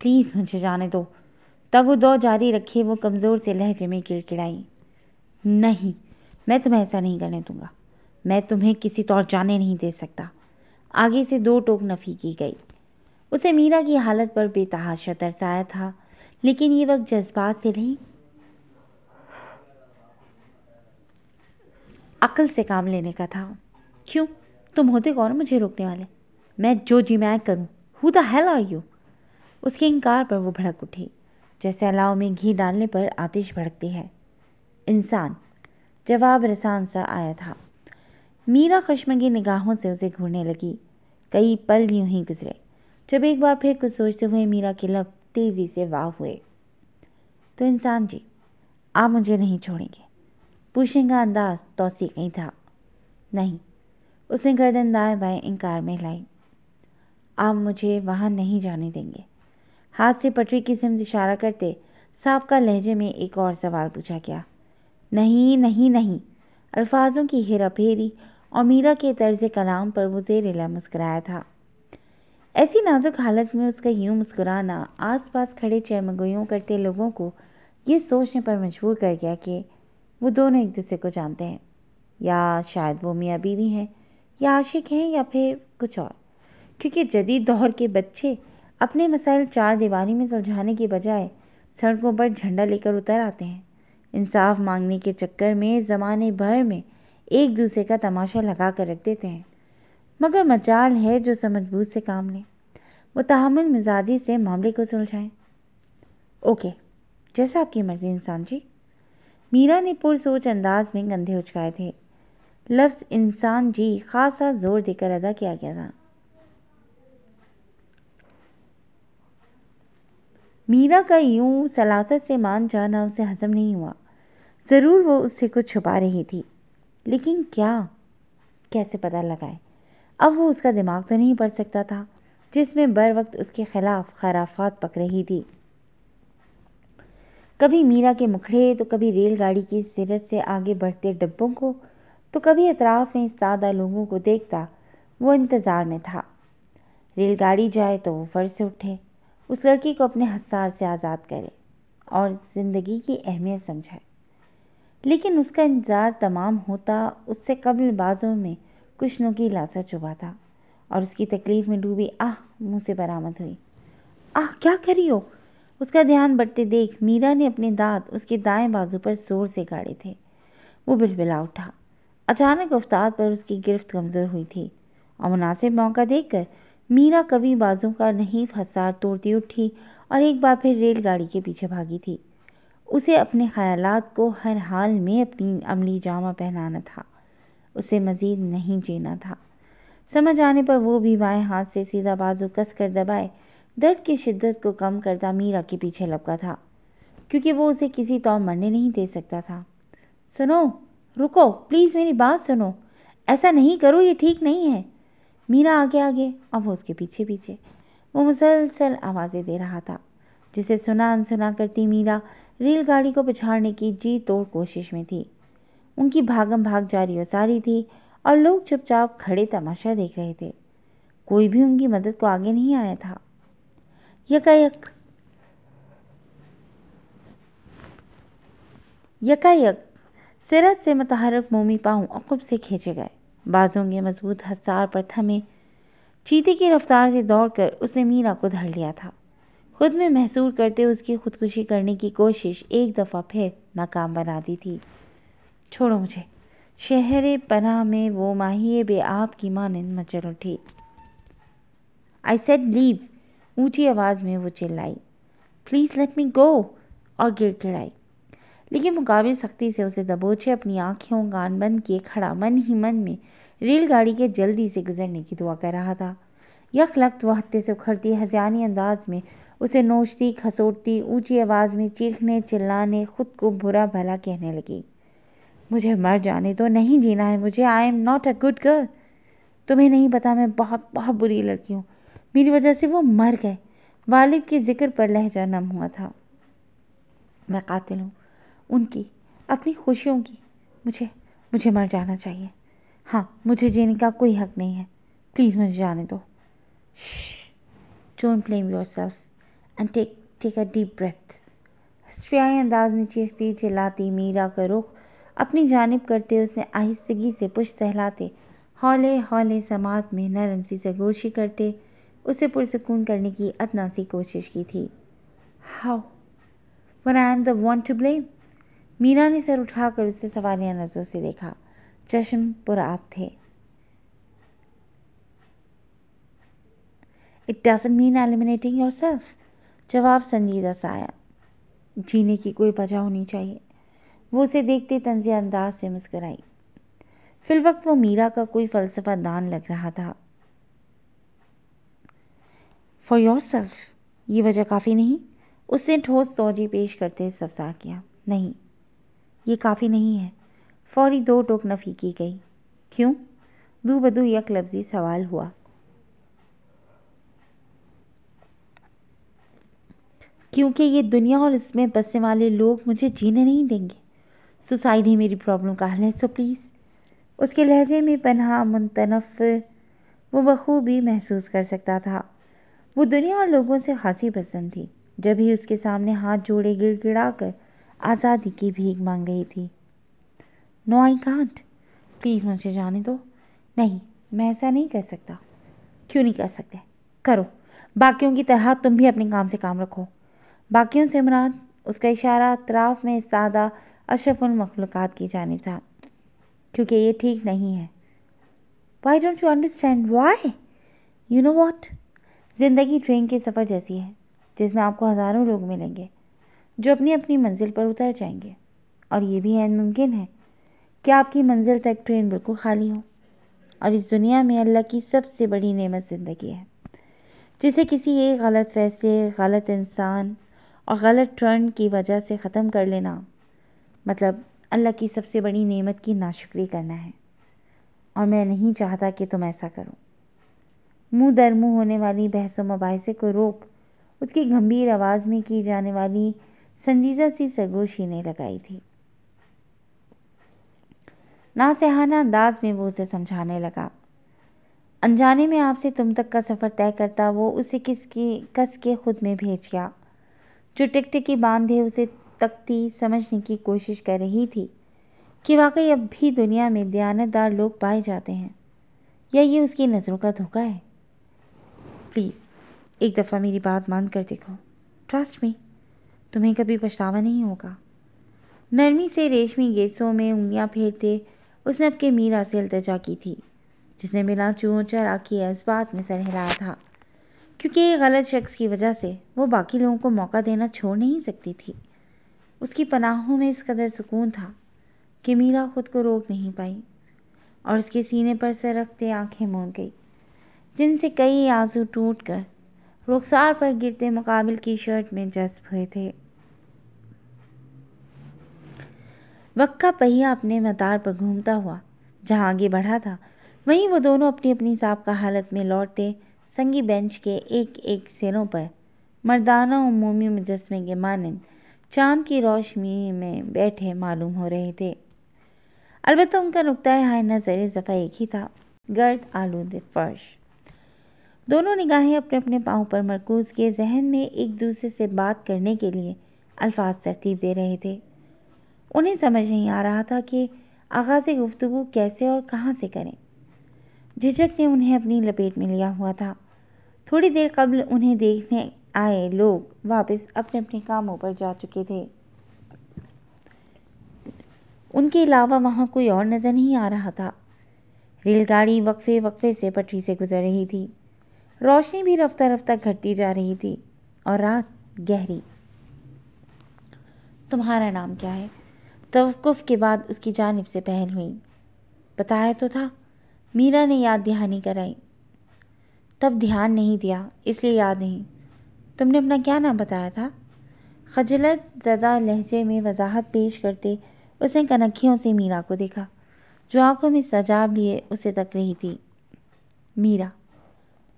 प्लीज़ मुझे जाने दो। तब वो दौड़ जारी रखे वो कमज़ोर से लहजे में किड़किड़ाई। नहीं, मैं तुम्हें ऐसा नहीं करने दूंगा, मैं तुम्हें किसी तौर जाने नहीं दे सकता। आगे से 2 टोक नफ़ी की गई। उसे मीरा की हालत पर बेतहाशा तरसाया था, लेकिन ये वक्त जज्बात से नहीं अकल से काम लेने का था। क्यों, तुम होते कौन मुझे रोकने वाले? मैं जो जी मैं करूँ, who the hell are you? उसके इनकार पर वो भड़क उठी, जैसे अलाव में घी डालने पर आतिश भड़कती है। इंसान, जवाब रसान सा आया था। मीरा खशमगी निगाहों से उसे घूरने लगी। कई पल यूं ही गुजरे जब एक बार फिर कुछ सोचते हुए मीरा के लब तेज़ी से वाह हुए। तो इंसान जी, आप मुझे नहीं छोड़ेंगे? पूछने का अंदाज़ तौसीक ही था। नहीं, उसने गर्दन दाएं बाएं इनकार में लाई। आप मुझे वहाँ नहीं जाने देंगे। हाथ से पटरी की समत इशारा करते साबका लहजे में एक और सवाल पूछा गया। नहीं नहीं नहीं, अल्फाजों की हेरा फेरी और मीरा के तर्ज कलाम पर वो ज़ेरिला मुस्कराया था। ऐसी नाजुक हालत में उसका यूँ मुस्कुराना आसपास खड़े चैमगोइयों करते लोगों को ये सोचने पर मजबूर कर गया कि वो दोनों एक दूसरे को जानते हैं, या शायद वो मियाँ बीवी हैं, या आशिक हैं, या फिर कुछ और। क्योंकि जदीद दौर के बच्चे अपने मसाइल 4 दीवारी में सुलझाने के बजाय सड़कों पर झंडा लेकर उतर आते हैं। इंसाफ मांगने के चक्कर में ज़माने भर में एक दूसरे का तमाशा लगा कर रख देते हैं। मगर मजाल है जो समझबूझ से काम लें, वो तहम्मुल मिजाजी से मामले को सुलझाएं। ओके, जैसा आपकी मर्ज़ी इंसान जी। मीरा ने पुरसोच अंदाज में कंधे उचकाए थे। लफ्ज़ इंसान जी खासा जोर देकर अदा किया गया था। मीरा का यूं सलासत से मान जाना उसे हजम नहीं हुआ। ज़रूर वो उससे कुछ छुपा रही थी, लेकिन क्या, कैसे पता लगाए? अब वो उसका दिमाग तो नहीं पढ़ सकता था, जिसमें बर वक्त उसके ख़िलाफ़ खराफात पक रही थी। कभी मीरा के मुखड़े, तो कभी रेलगाड़ी की सिरत से आगे बढ़ते डब्बों को, तो कभी अतराफ़ में इस्तादा लोगों को देखता वो इंतज़ार में था। रेलगाड़ी जाए तो वो फ़र्श से उठे, उस लड़की को अपने हसार से आज़ाद करे और ज़िंदगी की अहमियत समझाए। लेकिन उसका इंतज़ार तमाम होता उससे कब्ल बाज़ों में कुछ नोकी लाशा चुभा था और उसकी तकलीफ़ में डूबी आह मुँह से बरामद हुई। आह, क्या करी हो? उसका ध्यान बढ़ते देख मीरा ने अपने दांत उसके दाएं बाजू पर ज़ोर से गाड़े थे। वो बिलबिला उठा। अचानक उफ्ताद पर उसकी गिरफ्त कमज़ोर हुई थी और मुनासिब मौका देखकर मीरा कभी बाजू का नहीफ हसार तोड़ती उठी और एक बार फिर रेलगाड़ी के पीछे भागी थी। उसे अपने ख्यालात को हर हाल में अपनी अमली जामा पहनाना था, उसे मज़ीद नहीं जीना था। समझ आने पर वो भी बाएं हाथ से सीधा बाजू कस कर दबाए दर्द की शिद्दत को कम करता मीरा के पीछे लपका था, क्योंकि वो उसे किसी तौर मरने नहीं दे सकता था। सुनो, रुको, प्लीज़ मेरी बात सुनो, ऐसा नहीं करो, ये ठीक नहीं है। मीरा आगे आगे और वो उसके पीछे पीछे, वो मुसलसल आवाज़ें दे रहा था, जिसे सुना अनसुना करती मीरा रेलगाड़ी को पिछाड़ने की जी तोड़ कोशिश में थी। उनकी भागम भाग जारी वसारी थी और लोग चुपचाप खड़े तमाशा देख रहे थे। कोई भी उनकी मदद को आगे नहीं आया था। यकायक सिरत से मुतहरक मोमी पाँव अकुब से खींचे गए। बाजों के मजबूत हसार पर थमे चीते की रफ्तार से दौड़कर उसने मीरा को धर लिया था। खुद में महसूर करते उसकी खुदकुशी करने की कोशिश एक दफ़ा फिर नाकाम बना दी थी। छोड़ो मुझे, शहरे पनाह में वो माहिए बेआब की मानंद मचल उठी। आई सेड लीव, ऊंची आवाज़ में वो चिल्लाई, प्लीज़ लेट मी गो, और गिड़गिड़ाई। लेकिन मुकाबले सख्ती से उसे दबोचे अपनी आँखें कान बंद किए खड़ा मन ही मन में रेलगाड़ी के जल्दी से गुजरने की दुआ कर रहा था। यकलक्त वहते से उखड़ती हज़ियानी अंदाज में उसे नोचती खसोटती ऊंची आवाज़ में चीखने चिल्लाने खुद को बुरा भला कहने लगी। मुझे मर जाने तो नहीं जीना है मुझे। I am not a good girl. तुम्हें नहीं पता मैं बहुत बहुत बुरी लड़की हूँ। मेरी वजह से वो मर गए। वालिद के जिक्र पर लहजा नम हुआ था। मैं कातिल हूँ उनकी, अपनी खुशियों की। मुझे मर जाना चाहिए। हाँ, मुझे जीने का कोई हक नहीं है। प्लीज़ मुझे जाने दो। Don't blame yourself and take a deep breath. स्ट्रियाई अंदाज में चीखती चिल्लाती मीरा का रुख अपनी जानिब करते उसने आहिस्तगी से पुष्ट सहलाते हौले हौले समात में नरम सी से गोशी करते उसे पुरसकून करने की अतना सी कोशिश की थी। How when I am the one to blame. Meera ने सर उठाकर उसे सवालिया नजरों से देखा। चश्म पुराब थे। It doesn't mean eliminating yourself. जवाब संजीदा सा आया। जीने की कोई वजह होनी चाहिए। वो उसे देखते तंज़िया अंदाज से मुस्कराई। फिलवक्त वो मीरा का कोई फ़लसफ़ा दान लग रहा था। फॉर योरसेल्फ, ये वजह काफ़ी नहीं, उसने ठोस तौजी पेश करते सफसार किया। नहीं, ये काफ़ी नहीं है। फौरी दो टोक नफ़ी की गई। क्यों? दो बदू यक लफ्ज़ी सवाल हुआ। क्योंकि ये दुनिया और इसमें बसने वाले लोग मुझे जीने नहीं देंगे। सोसाइटी मेरी प्रॉब्लम का हल है, सो प्लीज़। उसके लहजे में पनाह मुतनफ़र वो बखूबी महसूस कर सकता था। वो दुनिया और लोगों से खासी पसंद थी। जब ही उसके सामने हाथ जोड़े गिड़गिड़ा कर आज़ादी की भीख मांग रही थी। No I can't. प्लीज़ मुझे जाने दो। नहीं, मैं ऐसा नहीं कर सकता। क्यों नहीं कर सकते? करो। बाकियों की तरह तुम भी अपने काम से काम रखो। बाकियों से मुराद उसका इशारा अतराफ़ में सादा अशरफुल मखलूक़ात की जानिब था। क्योंकि ये ठीक नहीं है। Why don't you understand why? You know what, ज़िंदगी ट्रेन के सफ़र जैसी है जिसमें आपको हज़ारों लोग मिलेंगे जो अपनी अपनी मंजिल पर उतर जाएंगे। और ये भी है मुमकिन है कि आपकी मंजिल तक ट्रेन बिल्कुल खाली हो। और इस दुनिया में अल्लाह की सबसे बड़ी नेमत ज़िंदगी है, जिसे किसी एक गलत फ़ैसले, गलत इंसान और गलत टर्न की वजह से ख़त्म कर लेना मतलब अल्लाह की सबसे बड़ी नेमत की नाशुक्री करना है। और मैं नहीं चाहता कि तुम ऐसा करो। मुंह दर मुंह होने वाली बहसों मुबाहिसे को रोक उसकी गंभीर आवाज़ में की जाने वाली संजीदा सी सरगोशी ने लगाई थी। नासहाना अंदाज में वो उसे समझाने लगा। अनजाने में आपसे तुम तक का सफ़र तय करता वो उसे किसकी कस के खुद में भेज गया, जो टिकटिकी बांधे उसे तकती समझने की कोशिश कर रही थी कि वाकई अब भी दुनिया में दयानतदार लोग पाए जाते हैं, या ये उसकी नज़रों का धोखा है। प्लीज़ एक दफ़ा मेरी बात मान कर देखो। ट्रस्ट मी, तुम्हें कभी पछतावा नहीं होगा। नरमी से रेशमी गेसों में उंगलियां फेरते उसने अब के मीरा से इल्तजा की थी, जिसने बिना चूहों चरा किए इस बात में सर हिलाया था क्योंकि ये गलत शख्स की वजह से वो बाकी लोगों को मौका देना छोड़ नहीं सकती थी। उसकी पनाहों में इस कदर सुकून था कि मीरा खुद को रोक नहीं पाई और उसके सीने पर से रखते आँखें मूंद गई, जिनसे कई आंसू टूटकर रुखसार पर गिरते मुकाबिल की शर्ट में जज्ब हुए थे। वक्त का पहिया अपने मदार पर घूमता हुआ जहाँ आगे बढ़ा था, वहीं वो दोनों अपनी अपनी साबका हालत में लौटते संगी बेंच के एक एक सिरों पर मर्दाना उमूमी मुजस्मे के मानंद चांद की रोशनी में बैठे मालूम हो रहे थे। अलबत्ता उनका नुक्ताए हाय नजर सफ़ा एक ही था, गर्द आलूद फर्श। दोनों निगाहें अपने अपने पाँव पर मरकूज़ किए जहन में एक दूसरे से बात करने के लिए अल्फाज तरतीब दे रहे थे। उन्हें समझ नहीं आ रहा था कि आगाज़ गुफ्तगू कैसे और कहाँ से करें। झिझक ने उन्हें अपनी लपेट में लिया हुआ था। थोड़ी देर कब्ल उन्हें देखने आए लोग वापस अपने अपने कामों पर जा चुके थे। उनके अलावा वहाँ कोई और नज़र नहीं आ रहा था। रेलगाड़ी वक्फे वक्फे से पटरी से गुजर रही थी। रोशनी भी रफ्ता रफ्ता घटती जा रही थी और रात गहरी। तुम्हारा नाम क्या है? तवक्कुफ़ के बाद उसकी जानिब से पहल हुई। बताया तो था, मीरा ने याद दहानी कराई। तब ध्यान नहीं दिया इसलिए याद नहीं। तुमने अपना क्या नाम बताया था? खजलत ज़दा लहजे में वजाहत पेश करते उसने कनखियों से मीरा को देखा, जो आंखों में सजाब लिए उसे तक रही थी। मीरा,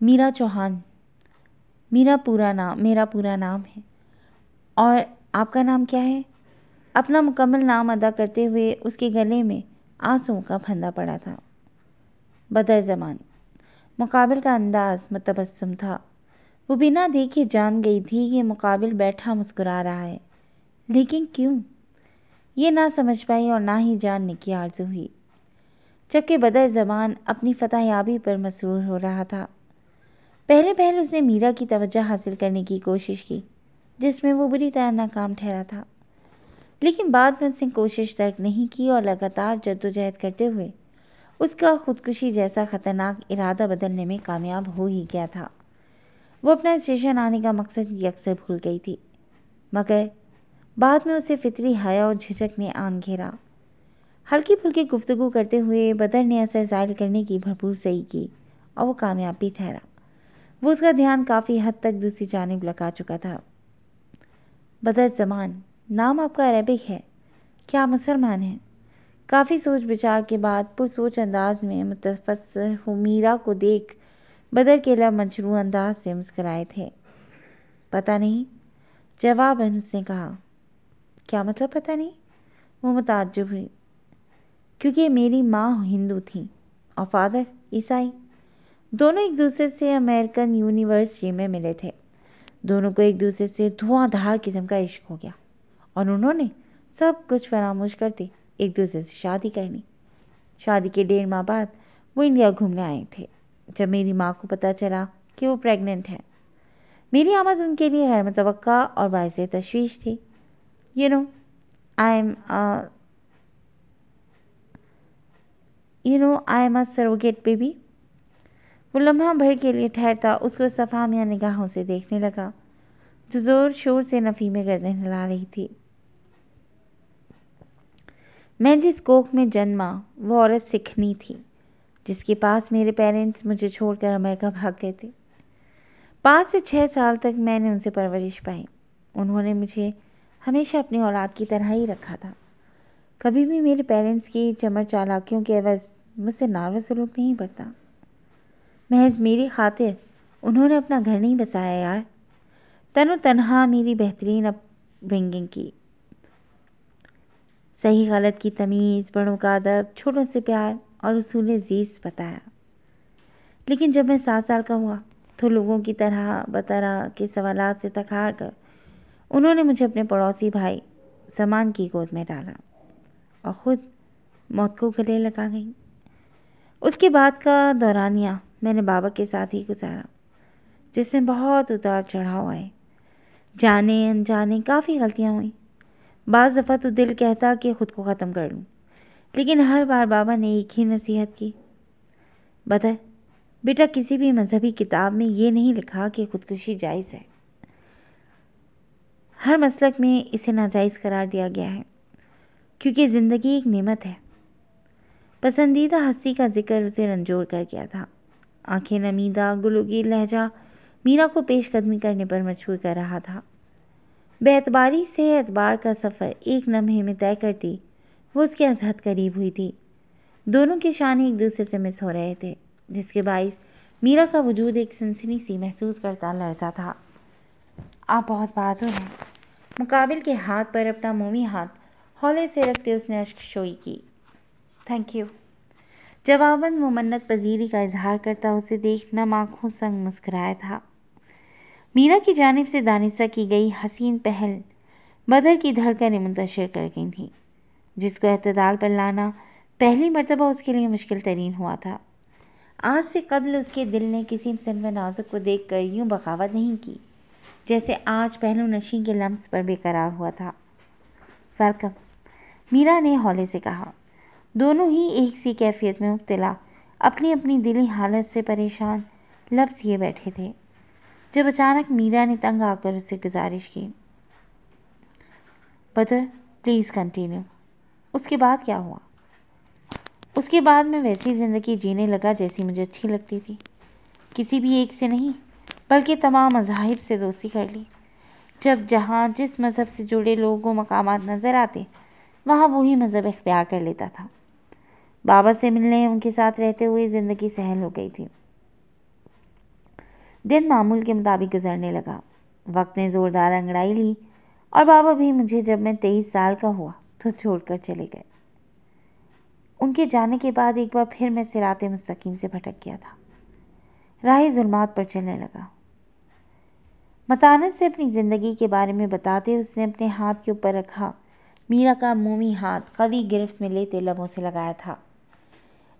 मीरा चौहान, मेरा पूरा नाम है। और आपका नाम क्या है? अपना मुकम्मल नाम अदा करते हुए उसके गले में आंसुओं का फंदा पड़ा था। बदल जमान। मुकाबिल का अंदाज़ मतबस्सुम था। वो बिना देखे जान गई थी कि मुकाबिल बैठा मुस्कुरा रहा है, लेकिन क्यों ये ना समझ पाई और ना ही जानने की आरज़ू हुई। जबकि बदल जमान अपनी फतहयाबी पर मसरूर हो रहा था। पहले पहल उसने मीरा की तवज्जो हासिल करने की कोशिश की, जिसमें वो बुरी तरह नाकाम ठहरा था, लेकिन बाद में उसने कोशिश तर्क नहीं की और लगातार जद्दोजहद करते हुए उसका खुदकुशी जैसा ख़तरनाक इरादा बदलने में कामयाब हो ही गया था। वो अपना स्टेशन आने का मकसद यकसर भूल गई थी, मगर बाद में उसे फितरी हाया और झिझक ने आन घेरा। हल्की फुल्की गुफ्तगू करते हुए बदर ने असर ज़ाहिर करने की भरपूर सही की और वो कामयाब भी ठहरा। वो उसका ध्यान काफ़ी हद तक दूसरी जानिब लगा चुका था। बदर जमान, नाम आपका अरेबिक है, क्या आप मुसलमान हैं? काफ़ी सोच विचार के बाद पुरसोच अंदाज में मुतफस्सिर मीरा को देख बदर के ला मजरू अंदाज से मुस्कराए थे। पता नहीं, जवाबन उसने कहा। क्या मतलब पता नहीं? वो मुताज्जुब हुई। क्योंकि मेरी माँ हिंदू थी और फादर ईसाई। दोनों एक दूसरे से अमेरिकन यूनिवर्सिटी में मिले थे। दोनों को एक दूसरे से धुआंधार किस्म का इश्क हो गया और उन्होंने सब कुछ फरामोश करते एक दूसरे से शादी कर ली। शादी के 1.5 माह बाद वो इंडिया घूमने आए थे, जब मेरी माँ को पता चला कि वो प्रेग्नेंट है। मेरी आमद उनके लिए गैर मुतवक्का और बायसे तशवीश थी। I am a surrogate baby. वो लम्हा भर के लिए ठहरता उसको सफाम या निगाहों से देखने लगा, जो ज़ोर शोर से नफ़ी में गर्दन हिला रही थी। मैं जिस कोख में जन्मा वो औरत सिखनी थी, जिसके पास मेरे पेरेंट्स मुझे छोड़कर अमेरिका भाग गए थे। 5 से 6 साल तक मैंने उनसे परवरिश पाई। उन्होंने मुझे हमेशा अपनी औलाद की तरह ही रखा था। कभी भी मेरे पेरेंट्स की चमर चालाकियों के एवज़ मुझसे नारवा सलूक नहीं बरता। महज मेरी खातिर उन्होंने अपना घर नहीं बसाया यार। तनो तनहा मेरी बेहतरीन अपब्रिंगिंग की। सही गलत की तमीज़, बड़ों का अदब, छोटों से प्यार और उसूल जीज़ बताया। लेकिन जब मैं 7 साल का हुआ तो लोगों की तरह बतरह के सवालात से थका कर उन्होंने मुझे अपने पड़ोसी भाई समान की गोद में डाला और ख़ुद मौत को गले लगा गई। उसके बाद का दौरानिया मैंने बाबा के साथ ही गुजारा, जिसमें बहुत उतार चढ़ाव आए। जाने अनजाने काफ़ी गलतियाँ हुई। बाज़ दफ़ा तो दिल कहता कि ख़ुद को ख़त्म कर लूँ, लेकिन हर बार बाबा ने एक ही नसीहत की। बता बेटा, किसी भी मजहबी किताब में ये नहीं लिखा कि ख़ुदकुशी जायज़ है। हर मसलक में इसे नाजायज़ करार दिया गया है, क्योंकि ज़िंदगी एक नेमत है। पसंदीदा हस्ती का जिक्र उसे रंजोर कर गया था। आंखें नमीदा, गुलुगीर लहजा मीरा को पेशकदमी करने पर मजबूर कर रहा था। बेअतबारी से एतबार का सफ़र एक लम्हे में तय करती वो उसके अजहद करीब हुई थी। दोनों के शान एक दूसरे से मिस हो रहे थे, जिसके बायस मीरा का वजूद एक सनसनी सी महसूस करता लरजा था। आप बहुत बहादुर हैं। मुकाबिल के हाथ पर अपना मोमी हाथ हौले से रखते उसने अश्कशोई की। थैंक यू, जवाबन मुमन्नत पजीरी का इजहार करता उसे देख नम आँखों संग मुस्कराया था। मीरा की जानिब से दानिसा की गई हसीन पहल बदर की धड़कनें मुंतशिर कर गई थी, जिसको अतदाल पर लाना पहली मरतबा उसके लिए मुश्किल तरीन हुआ था। आज से कबल उसके दिल ने किसी इंसान व नाजुक को देख कर यूँ बगावत नहीं की, जैसे आज पहलू नशी के लम्स पर बेकरार हुआ था। वेलकम, मीरा ने हौले से कहा। दोनों ही एक सी कैफियत में मुब्तला अपनी अपनी दिली हालत से परेशान लफ्ज़ किए बैठे थे, जब अचानक मीरा ने तंग आकर उससे गुजारिश की, बदर प्लीज़ कंटिन्यू। उसके बाद क्या हुआ? उसके बाद मैं वैसी ज़िंदगी जीने लगा जैसी मुझे अच्छी लगती थी। किसी भी एक से नहीं बल्कि तमाम मज़ाहिब से दोस्ती कर ली। जब जहाँ जिस मज़हब से जुड़े लोगों मकामात नज़र आते वहाँ वही मज़हब इख्तियार कर लेता था। बाबा से मिलने, उनके साथ रहते हुए ज़िंदगी सहल हो गई थी। दिन मामूल के मुताबिक गुजरने लगा। वक्त ने ज़ोरदार अंगड़ाई ली और बाबा भी मुझे जब मैं 23 साल का हुआ तो छोड़कर चले गए। उनके जाने के बाद एक बार फिर मैं सिराते मुस्तकीम से भटक गया था, राह ज़ुल्मात पर चलने लगा। मतानत से अपनी ज़िंदगी के बारे में बताते उसने अपने हाथ के ऊपर रखा मीरा का मोमी हाथ कवी गिरफ्त में लेते लबों से लगाया था।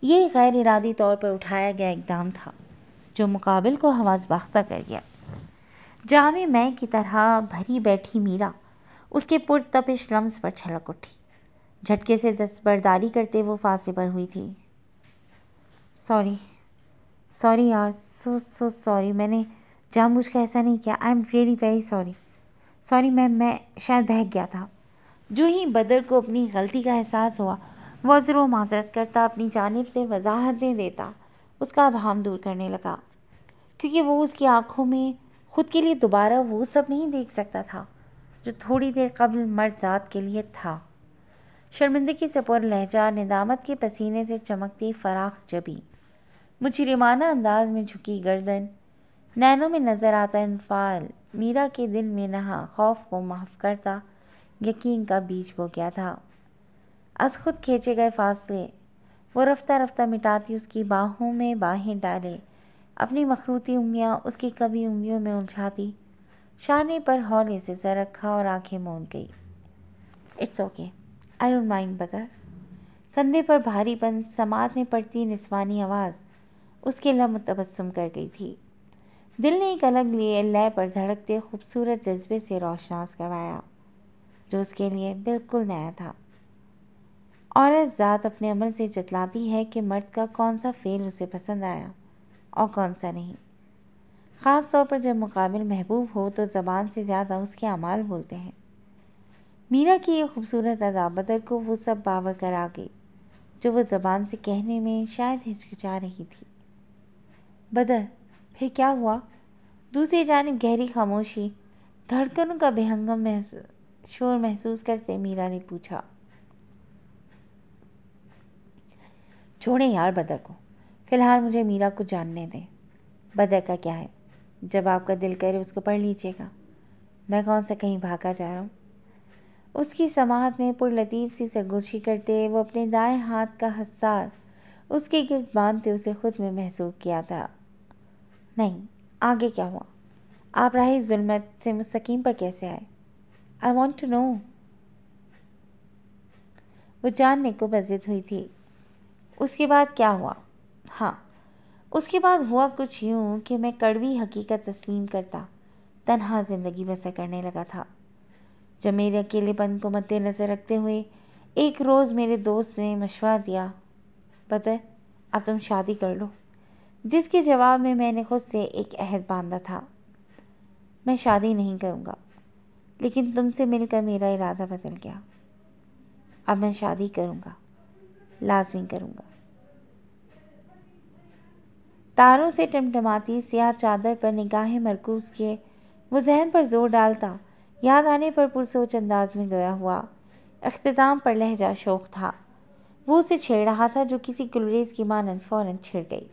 ये गैर इरादी तौर पर उठाया गया इकदाम था जो मुकाबिल को हवास बाख्ता कर गया। जामे मैं की तरह भरी बैठी मीरा उसके पुरतपिश लम्स पर छलक उठी। झटके से दस्तबरदारी करते वो फासले पर हुई थी। सॉरी यार, सो सॉरी, मैंने जानबूझ कर ऐसा नहीं किया। I am really very sorry. Sorry ma'am, मैं शायद बहक गया था। जो ही बदर को अपनी गलती का एहसास हुआ वह अज़्र माजरत करता, अपनी जानिब से वजाहतें देता उसका अभाम दूर करने लगा, क्योंकि वो उसकी आँखों में खुद के लिए दोबारा वो सब नहीं देख सकता था जो थोड़ी देर कबल मर्दजात के लिए था। शर्मिंदगी से पर लहजा, निदामत के पसीने से चमकती फराख जबी, मुजरिमाना अंदाज में झुकी गर्दन, नैनों में नज़र आता इन्फाल, मीरा के दिल में नहा खौफ को माफ़ करता यकीन का बीज बो गया था। अस खुद खींचे गए फासले वो रफ्ता रफ्ता मिटाती उसकी बाहों में बाहें डाले, अपनी मखरूती उंगलियां उसकी कभी उंगलियों में उलझाती, शाने पर हौले से सर रखा और आंखें मूंद गई। It's okay, I don't mind bother. कंधे पर भारीपन समात में पड़ती निस्वानी आवाज़ उसके लब मुतबस्सुम कर गई थी। दिल ने एक अलग लिए लय पर धड़कते खूबसूरत जज्बे से रोशनास करवाया जो उसके लिए बिल्कुल नया था। औरत ज़ात अपने अमल से जतलाती है कि मर्द का कौन सा फ़ेल उसे पसंद आया और कौन सा नहीं। ख़ास तौर पर जब मुकाबिल महबूब हो तो ज़बान से ज़्यादा उसके अमाल बोलते हैं। मीरा की ये खूबसूरत अदा बदर को वो सब बावर कर आ गई जो वो ज़बान से कहने में शायद हिचकिचा रही थी। बदर फिर क्या हुआ? दूसरी जानिब गहरी खामोशी, धड़कनों का बेहंगम शोर महसूस करते मीरा ने पूछा। छोड़े यार बदर को, फ़िलहाल मुझे मीरा को जानने दें। बदर का क्या है, जब आपका दिल करे उसको पढ़ लीजिएगा। मैं कौन सा कहीं भागा जा रहा हूँ। उसकी समाहत में पुरलतीफ़ सी सरगोशी करते वो अपने दाएं हाथ का हसार उसके गिर्द बांधते उसे खुद में महसूस किया था। नहीं, आगे क्या हुआ? आप राही जुल्मत से मुस्तकीम पर कैसे आए? I want to know. वो जानने को बजिद हुई थी। उसके बाद क्या हुआ? हाँ, उसके बाद हुआ कुछ यूँ कि मैं कड़वी हकीकत तस्लीम करता तन्हा ज़िंदगी बसर करने लगा था। जब मेरे अकेलेपन को मद्देनज़र रखते हुए एक रोज़ मेरे दोस्त ने मशवरा दिया, बदर अब तुम शादी कर लो, जिसके जवाब में मैंने खुद से एक अहद बांधा था, मैं शादी नहीं करूँगा। लेकिन तुमसे मिलकर मेरा इरादा बदल गया। अब मैं शादी करूँगा, लाजमी करूँगा। तारों से टमटमाती सियाह चादर पर निगाहें मरकूज़ किए वो जहन पर जोर डालता, याद आने पर पुरसोच अंदाज में गया हुआ। अख्तिताम पर लहजा शौक़ था। वो उसे छेड़ रहा था जो किसी गुलरेज की मानंद फ़ौरन छिड़ गई।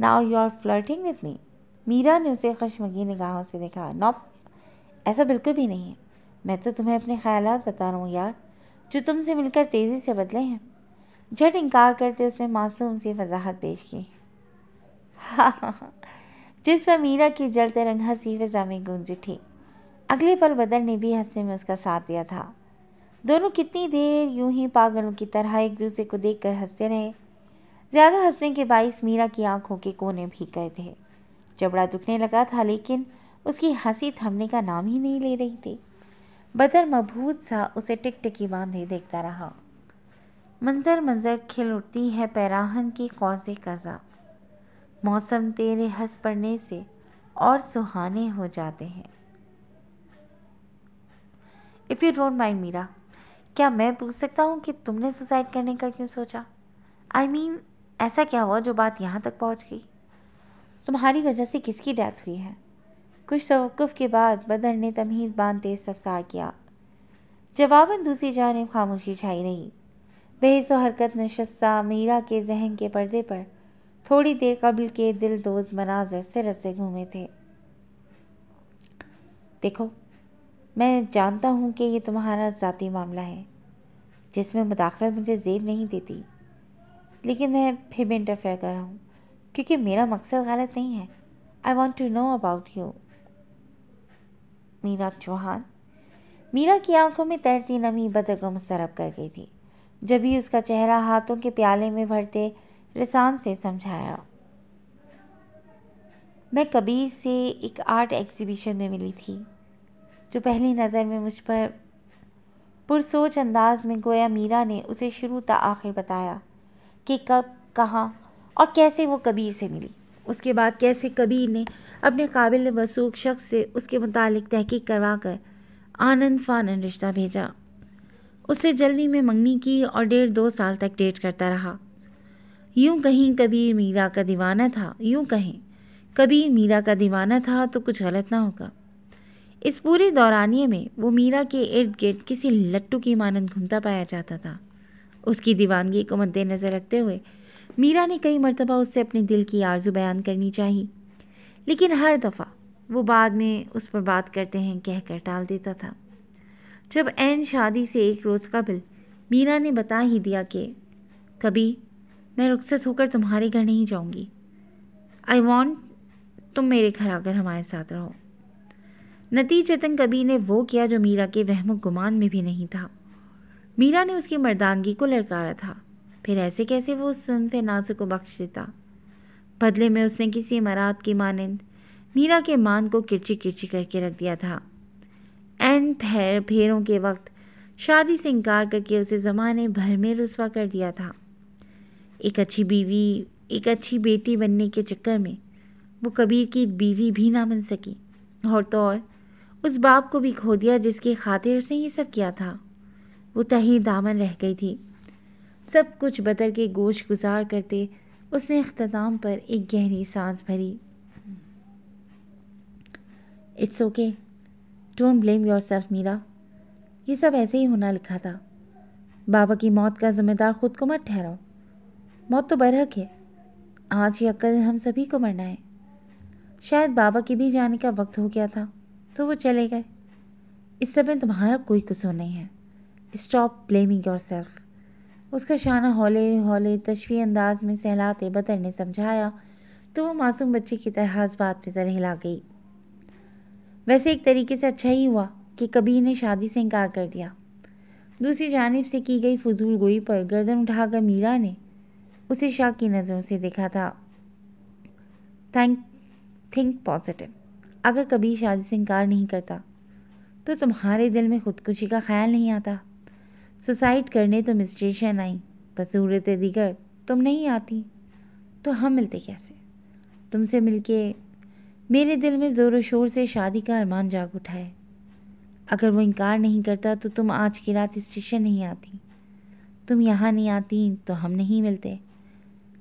Now you are flirting with me. Meera ने उसे खशमगी निगाहों से देखा। नॉप, ऐसा बिल्कुल भी नहीं है। मैं तो तुम्हें अपने ख्यालात बता रहा हूँ यार, जो तुमसे मिलकर तेज़ी से बदले हैं। झट इनकार करते उसने मासूम सी वजाहत पेश की। हाँ, जिस पर मीरा की जलते रंग हंसी फ़िज़ा में गूंज उठी। अगले पल बदल ने भी हंसने में उसका साथ दिया था। दोनों कितनी देर यूं ही पागलों की तरह एक दूसरे को देखकर हंसते रहे। ज़्यादा हंसने के बायस मीरा की आंखों के कोने भीग गए थे। जबड़ा दुखने लगा था लेकिन उसकी हंसी थमने का नाम ही नहीं ले रही थी। बदर मबहूत सा उसे टिकटिकी बांधे देखता रहा। मंजर मंजर खिल उठती है पैराहन की कौज़े कज़ा, मौसम तेरे हंस पड़ने से और सुहाने हो जाते हैं। If you don't mind Meera, क्या मैं पूछ सकता हूँ कि तुमने सुसाइड करने का क्यों सोचा? I mean, ऐसा क्या हुआ जो बात यहाँ तक पहुँच गई? तुम्हारी वजह से किसकी डेथ हुई है? कुछ तवक्कुफ़ के बाद बदर ने तमहीज़ बांधते सफसार किया। जवाबन दूसरी जानिब खामोशी छाई रही। बेहिस हरकत नशस्ता मीरा के जहन के पर्दे पर थोड़ी देर कबल के दिलदोज मनाजर से रसे घूमे थे। देखो, मैं जानता हूँ कि ये तुम्हारा ज़ाती मामला है जिसमें मुदाखलत मुझे जेब नहीं देती, लेकिन मैं फिर भी इंटरफेयर कर रहा हूँ क्योंकि मेरा मकसद गलत नहीं है। I want to know about you Meera Chauhan. Meera की आंखों में तैरती नमी बदर को मुसरब कर गई थी। जब भी उसका चेहरा हाथों के प्याले में भरते रिसान से समझाया, मैं कबीर से एक आर्ट एग्जीबिशन में मिली थी, जो पहली नज़र में मुझ पर पुरसोच अंदाज में गोया मीरा ने उसे शुरू ता आखिर बताया कि कब, कहाँ और कैसे वो कबीर से मिली। उसके बाद कैसे कबीर ने अपने काबिल वसूख शख्स से उसके मुतालिक तहकीक करवा कर आनंद फानंद रिश्ता भेजा, उससे जल्दी में मंगनी की और 1.5-2 साल तक डेट करता रहा। यूँ कहीं कबीर मीरा का दीवाना था, यूँ कहीं कबीर मीरा का दीवाना था तो कुछ गलत ना होगा। इस पूरे दौरानिए में वो मीरा के इर्द गिर्द किसी लट्टू की मानंद घूमता पाया जाता था। उसकी दीवानगी को मद्देनज़र रखते हुए मीरा ने कई मर्तबा उससे अपने दिल की आरज़ू बयान करनी चाहिए, लेकिन हर दफ़ा वो बाद में उस पर बात करते हैं कहकर टाल देता था। जब ऐन शादी से एक रोज़ कबल मीरा ने बता ही दिया कि कभी मैं रुखसत होकर तुम्हारे घर नहीं जाऊंगी। आई वॉन्ट तुम मेरे घर आकर हमारे साथ रहो। नतीजतन कबीर ने वो किया जो मीरा के वहम गुमान में भी नहीं था। मीरा ने उसकी मर्दानगी को ललकारा था, फिर ऐसे कैसे वो उस सुनफ़े नाज़ को बख्श देता? बदले में उसने किसी इमारत की मानंद मीरा के मान को किरची किरची करके रख दिया था। एन फेरों के वक्त शादी से इनकार करके उसे ज़माने भर में रुसवा कर दिया था। एक अच्छी बीवी, एक अच्छी बेटी बनने के चक्कर में वो कबीर की बीवी भी ना बन सकी, और तो और उस बाप को भी खो दिया जिसकी खातिर उसने ये सब किया था। वो तही दामन रह गई थी। सब कुछ बदर के गोश गुजार करते उसने अख्ताम पर एक गहरी सांस भरी। It's okay, don't blame yourself Meera. ये सब ऐसे ही होना लिखा था। बाबा की मौत का जिम्मेदार ख़ुद को मत ठहराओ। मौत तो बरहक है, आज या कल हम सभी को मरना है। शायद बाबा के भी जाने का वक्त हो गया था तो वो चले गए। इस सब में तुम्हारा कोई कसूर नहीं है। Stop blaming yourself. उसका शाना हौले हौले तशवी अंदाज में सहलाते बदर ने समझाया तो वो मासूम बच्चे की तरह इस बात पर जरा हिला गई। वैसे एक तरीके से अच्छा ही हुआ कि कबीर ने शादी से इनकार कर दिया। दूसरी जानिब से की गई फजूल गोई पर गर्दन उठाकर मीरा ने उसे शाक की नज़रों से देखा था। Think positive. अगर कभी शादी से इनकार नहीं करता तो तुम्हारे दिल में ख़ुदकुशी का ख्याल नहीं आता। सुसाइड करने तुम स्टेशन आई, बसूरत दीगर तुम नहीं आती तो हम मिलते कैसे? तुमसे मिलके मेरे दिल में ज़ोर शोर से शादी का अरमान जाग उठा है। अगर वो इनकार नहीं करता तो तुम आज की रात स्टेशन नहीं आती, तुम यहाँ नहीं आती तो हम नहीं मिलते,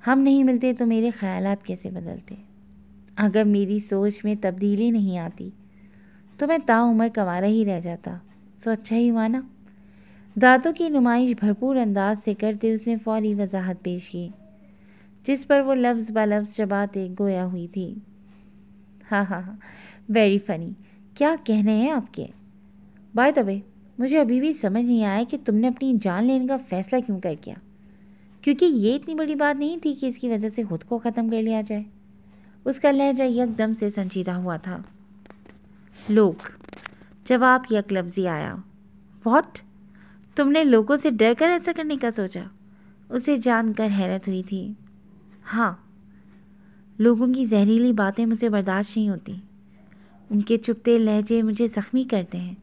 हम नहीं मिलते तो मेरे ख्यालात कैसे बदलते। अगर मेरी सोच में तब्दीली नहीं आती तो मैं ताउम्र कंवारा ही रह जाता। सो अच्छा ही हुआ ना। दांतों की नुमाइश भरपूर अंदाज से करते उसने फौरी वजाहत पेश की जिस पर वो लफ्ज़ बा लफ्ज़ चबाते गोया हुई थी। हाँ हाँ हाँ, वेरी फ़नी। क्या कहने हैं आपके। बाय द वे, मुझे अभी भी समझ नहीं आया कि तुमने अपनी जान लेने का फ़ैसला क्यों कर किया, क्योंकि ये इतनी बड़ी बात नहीं थी कि इसकी वजह से खुद को ख़त्म कर लिया जाए। उसका लहजा यकदम से संजीदा हुआ था। लोग, जवाब यक लफ्ज़ी आया। व्हाट, तुमने लोगों से डर कर ऐसा करने का सोचा। उसे जानकर हैरत हुई थी। हाँ, लोगों की जहरीली बातें मुझे बर्दाश्त नहीं होती। उनके चुपते लहजे मुझे ज़ख्मी करते हैं।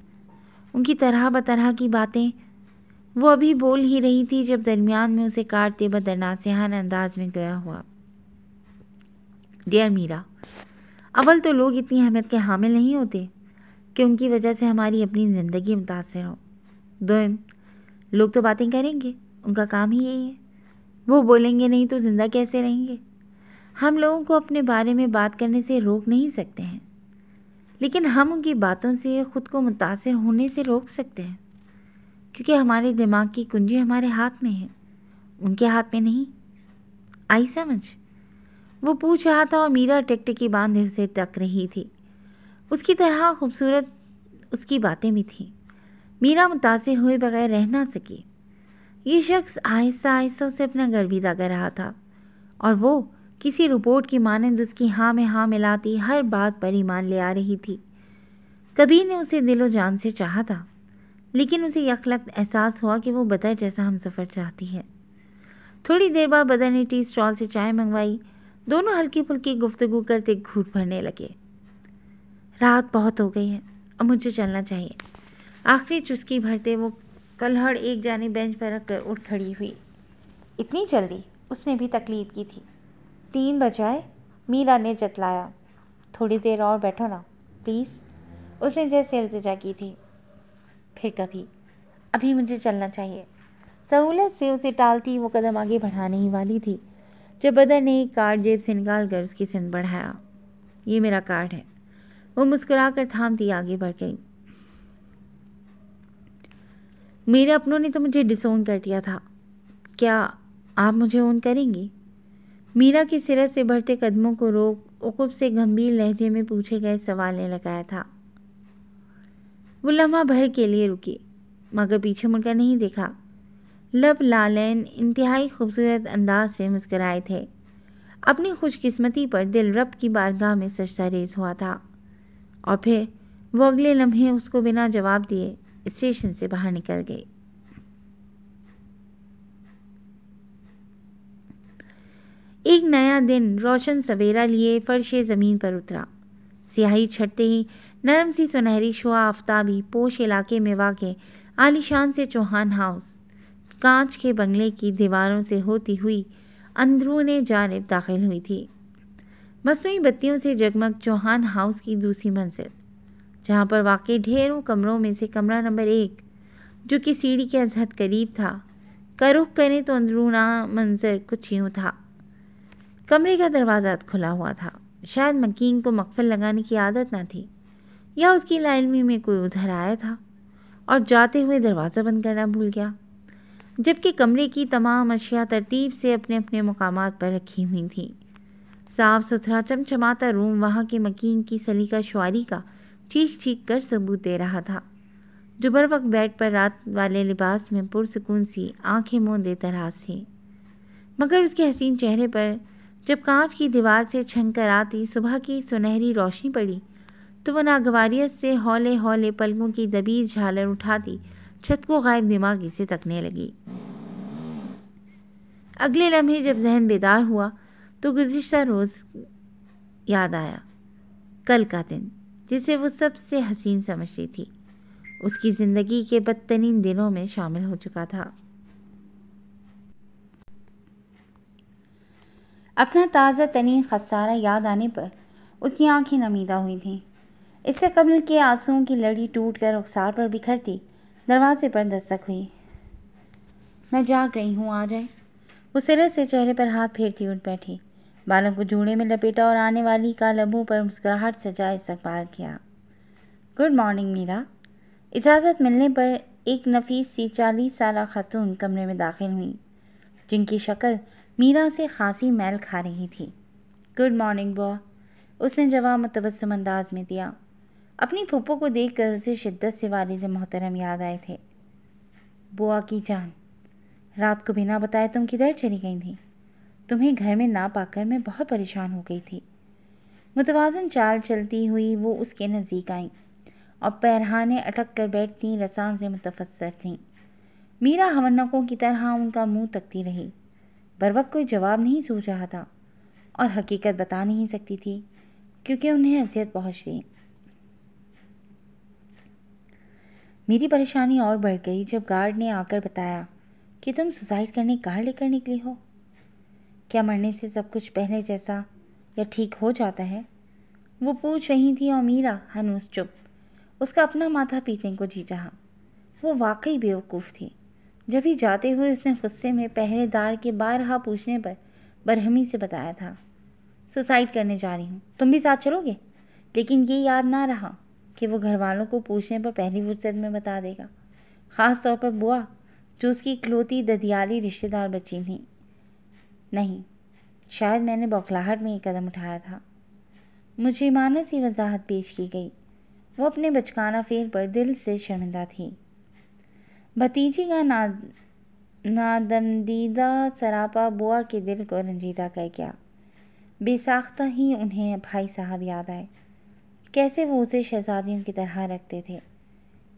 उनकी तरह बतरह की बातें। वो अभी बोल ही रही थी जब दरमियान में उसे काटते बदनासेहान अंदाज में गया हुआ। डियर मीरा, अव्वल तो लोग इतनी अहमियत के हामिल नहीं होते कि उनकी वजह से हमारी अपनी ज़िंदगी मुतासर हो। दोम, लोग तो बातें करेंगे, उनका काम ही यही है। वो बोलेंगे नहीं तो ज़िंदा कैसे रहेंगे। हम लोगों को अपने बारे में बात करने से रोक नहीं सकते हैं, लेकिन हम उनकी बातों से ख़ुद को मुतासर होने से रोक सकते हैं, क्योंकि हमारे दिमाग की कुंजी हमारे हाथ में है, उनके हाथ में नहीं। आई समझ, वो पूछ रहा था और मीरा टिकटिकी बांधे उसे तक रही थी। उसकी तरह खूबसूरत उसकी बातें भी थीं। मीरा मुतासर हुए बगैर रह ना सकी। ये शख्स आहिस्ता आहिस्ता उसे अपना घर भी दाग रहा था और वो किसी रिपोर्ट की मानंद उसकी हाँ में हाँ मिलाती हर बात पर ईमान ले आ रही थी। कबीर ने उसे दिलो जान से चाहा था, लेकिन उसे यकलख्त एहसास हुआ कि वो बदर जैसा हमसफ़र चाहती है। थोड़ी देर बाद बदर ने टी स्टॉल से चाय मंगवाई। दोनों हल्की फुल्की गुफ्तगू करते घूट भरने लगे। रात बहुत हो गई है, अब मुझे चलना चाहिए। आखिरी चुस्की भरते वो कल्हड़ एक जाने बेंच पर रख कर उठ खड़ी हुई। इतनी जल्दी, उसने भी तकलीद की थी। 3 बजाए, मीरा ने जतलाया। थोड़ी देर और बैठो ना प्लीज़, उसने जैसे इल्तिजा की थी। फिर कभी, अभी मुझे चलना चाहिए। सहूलत से उसे टालती वो कदम आगे बढ़ाने ही वाली थी जब बदर ने एक कार्ड जेब से निकाल कर उसकी सिंध बढ़ाया। ये मेरा कार्ड है। वो मुस्कुरा कर थामती आगे बढ़ गई। मेरे अपनों ने तो मुझे डिसोन कर दिया था, क्या आप मुझे ओन करेंगी। मीरा के सिर से बढ़ते कदमों को रोक उकुब से गंभीर लहजे में पूछे गए सवाल ने लगाया था। वो लम्हा भर के लिए रुकी, मगर पीछे मुड़कर नहीं देखा। लब लालेन इंतहाई खूबसूरत अंदाज से मुस्कराए थे। अपनी खुशकिस्मती पर दिल रब की बारगाह में सजदा रेज हुआ था। और फिर वो अगले लम्हे उसको बिना जवाब दिए स्टेशन से बाहर निकल गई। एक नया दिन रोशन सवेरा लिए फर्शे ज़मीन पर उतरा। सियाही छटते ही नरम सी सुनहरी शुआ आफताबी पोश इलाके में वाक़े आलीशान से चौहान हाउस कांच के बंगले की दीवारों से होती हुई अंदरूने जानिब दाखिल हुई थी। मसनूई बत्तियों से जगमग चौहान हाउस की दूसरी मंजिल, जहाँ पर वाक़े ढेरों कमरों में से कमरा नंबर 1, जो कि सीढ़ी के अजहद करीब था, का रुख करें तो अंदरूना मंजर कुछ यूँ था। कमरे का दरवाज़ा खुला हुआ था। शायद मकीन को मकफल लगाने की आदत ना थी, या उसकी लाइलमी में कोई उधर आया था और जाते हुए दरवाज़ा बंद करना भूल गया, जबकि कमरे की तमाम अशिया तरतीब से अपने अपने मुकामात पर रखी हुई थी। साफ़ सुथरा चमचमाता रूम वहाँ के मकीन की सलीका शुआरी का चीख चीख कर सबूत दे रहा था, जो बर वक्त बेड पर रात वाले लिबास में पुरसकून सी आंखें मूंदे दराज थी, मगर उसके हसीन चेहरे पर जब कांच की दीवार से छनक कर आती सुबह की सुनहरी रोशनी पड़ी तो वह नागवारियत से हौले हौले पलकों की दबीज झालर उठाती छत को गायब दिमागी से तकने लगी। अगले लम्हे जब जहन बेदार हुआ तो गुज़िश्ता रोज़ याद आया, कल का दिन जिसे वो सबसे हसीन समझती थी उसकी ज़िंदगी के बदतरीन दिनों में शामिल हो चुका था। अपना ताज़ा तरीन खसारा याद आने पर उसकी आंखें नमीदा हुई थीं। इससे कमल के आंसुओं की लड़ी टूटकर रुखसार पर बिखरती दरवाजे पर दस्तक हुई। मैं जाग रही हूँ, आ जाए। वो सिरे से चेहरे पर हाथ फेरती उठ बैठी, बालों को जूड़े में लपेटा और आने वाली का लबों पर मुस्कुराहट सजाए इस्तकबाल किया। Good morning Meera. इजाज़त मिलने पर एक नफीस सी 40 साल खातून कमरे में दाखिल हुई, जिनकी शक्ल मीरा से खासी मैल खा रही थी। गुड मॉर्निंग बुआ, उसने जवाब मुतबस्सुम अंदाज में दिया। अपनी फूफो को देखकर उसे शिद्दत से वालिद मोहतरम याद आए थे। बुआ की जान, रात को बिना बताए तुम किधर चली गई थी? तुम्हें घर में ना पाकर मैं बहुत परेशान हो गई थी। मुतवाजन चाल चलती हुई वो उसके नज़दीक आई और पैरहाने अटक कर बैठती रसान से मुतफसर थीं। मीरा हमनकों की तरह उनका मुंह तकती रही। बरवक कोई जवाब नहीं सूझ रहा था और हकीकत बता नहीं सकती थी क्योंकि उन्हें अज़ियत पहुँच रही। मेरी परेशानी और बढ़ गई जब गार्ड ने आकर बताया कि तुम सुसाइड करने कार लेकर निकली हो। क्या मरने से सब कुछ पहले जैसा या ठीक हो जाता है? वो पूछ रही थी और मीरा हनूस चुप। उसका अपना माथा पीटने को जी चाहा। वो वाकई बेवकूफ़ थी। जब ही जाते हुए उसने गुस्से में पहरेदार के बारहा पूछने पर बरहमी से बताया था, सुसाइड करने जा रही हूँ, तुम भी साथ चलोगे? लेकिन ये याद ना रहा कि वो घर वालों को पूछने पर पहली फुर्सत में बता देगा, ख़ास तौर पर बुआ जो उसकी इकलौती ददियाली रिश्तेदार बच्ची थी। नहीं, शायद मैंने बौखलाहट में एक कदम उठाया था। मुझे मानस ही वजाहत पेश की गई। वो अपने बचकाना फेल पर दिल से शर्मिंदा थी। भतीजी का नादमदीदा सरापा बुआ के दिल को रंजीदा कर गया। बेसाख्ता ही उन्हें भाई साहब याद आए, कैसे वो उसे शहजादियों की तरह रखते थे।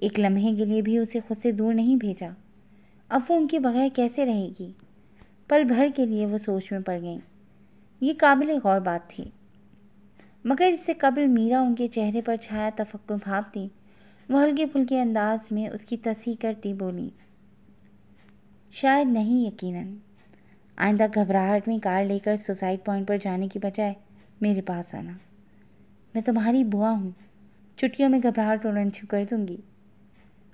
एक लम्हे के लिए भी उसे खुद से दूर नहीं भेजा। अब वो उनके बगैर कैसे रहेगी? पल भर के लिए वो सोच में पड़ गई। ये काबिल गौर बात थी, मगर इससे कबल मीरा उनके चेहरे पर छाया तफक्कुर भापती वह हल्के फुल्के अंदाज में उसकी तस्हीह करती बोली, शायद नहीं, यकीनन। आइंदा घबराहट में कार लेकर सुसाइड पॉइंट पर जाने की बजाय मेरे पास आना। मैं तुम्हारी बुआ हूँ, चुटकियों में घबराहट उड़ंछू कर दूँगी।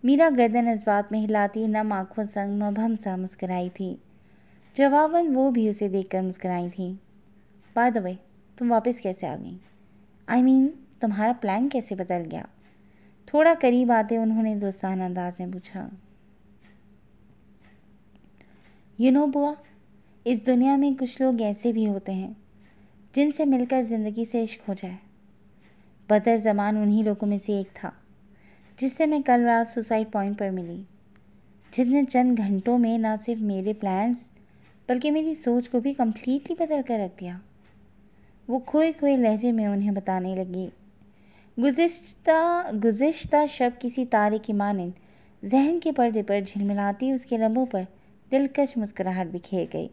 मीरा गर्दन इस्बात में हिलाती नम आँखों संग मभम सा मुस्कराई थी। जवाबन वो भी उसे देखकर मुस्कराई थी। बाय द वे, तुम वापस कैसे आ गई? आई मीन, तुम्हारा प्लान कैसे बदल गया? थोड़ा करीब आते उन्होंने दोस्ताना अंदाज में पूछा। यू नो बुआ, इस दुनिया में कुछ लोग ऐसे भी होते हैं जिनसे मिलकर ज़िंदगी से इश्क हो जाए। बदल जमान उन्हीं लोगों में से एक था जिससे मैं कल रात सुसाइड पॉइंट पर मिली, जिसने चंद घंटों में ना सिर्फ मेरे प्लान्स बल्कि मेरी सोच को भी कम्प्लीटली बदल कर रख दिया। वो खोए खोए लहजे में उन्हें बताने लगी। गुज़िश्ता शब किसी तारे की मानंद जहन के पर्दे पर झिलमिलाती उसके लबों पर दिलकश मुस्कुराहट बिखेर गई।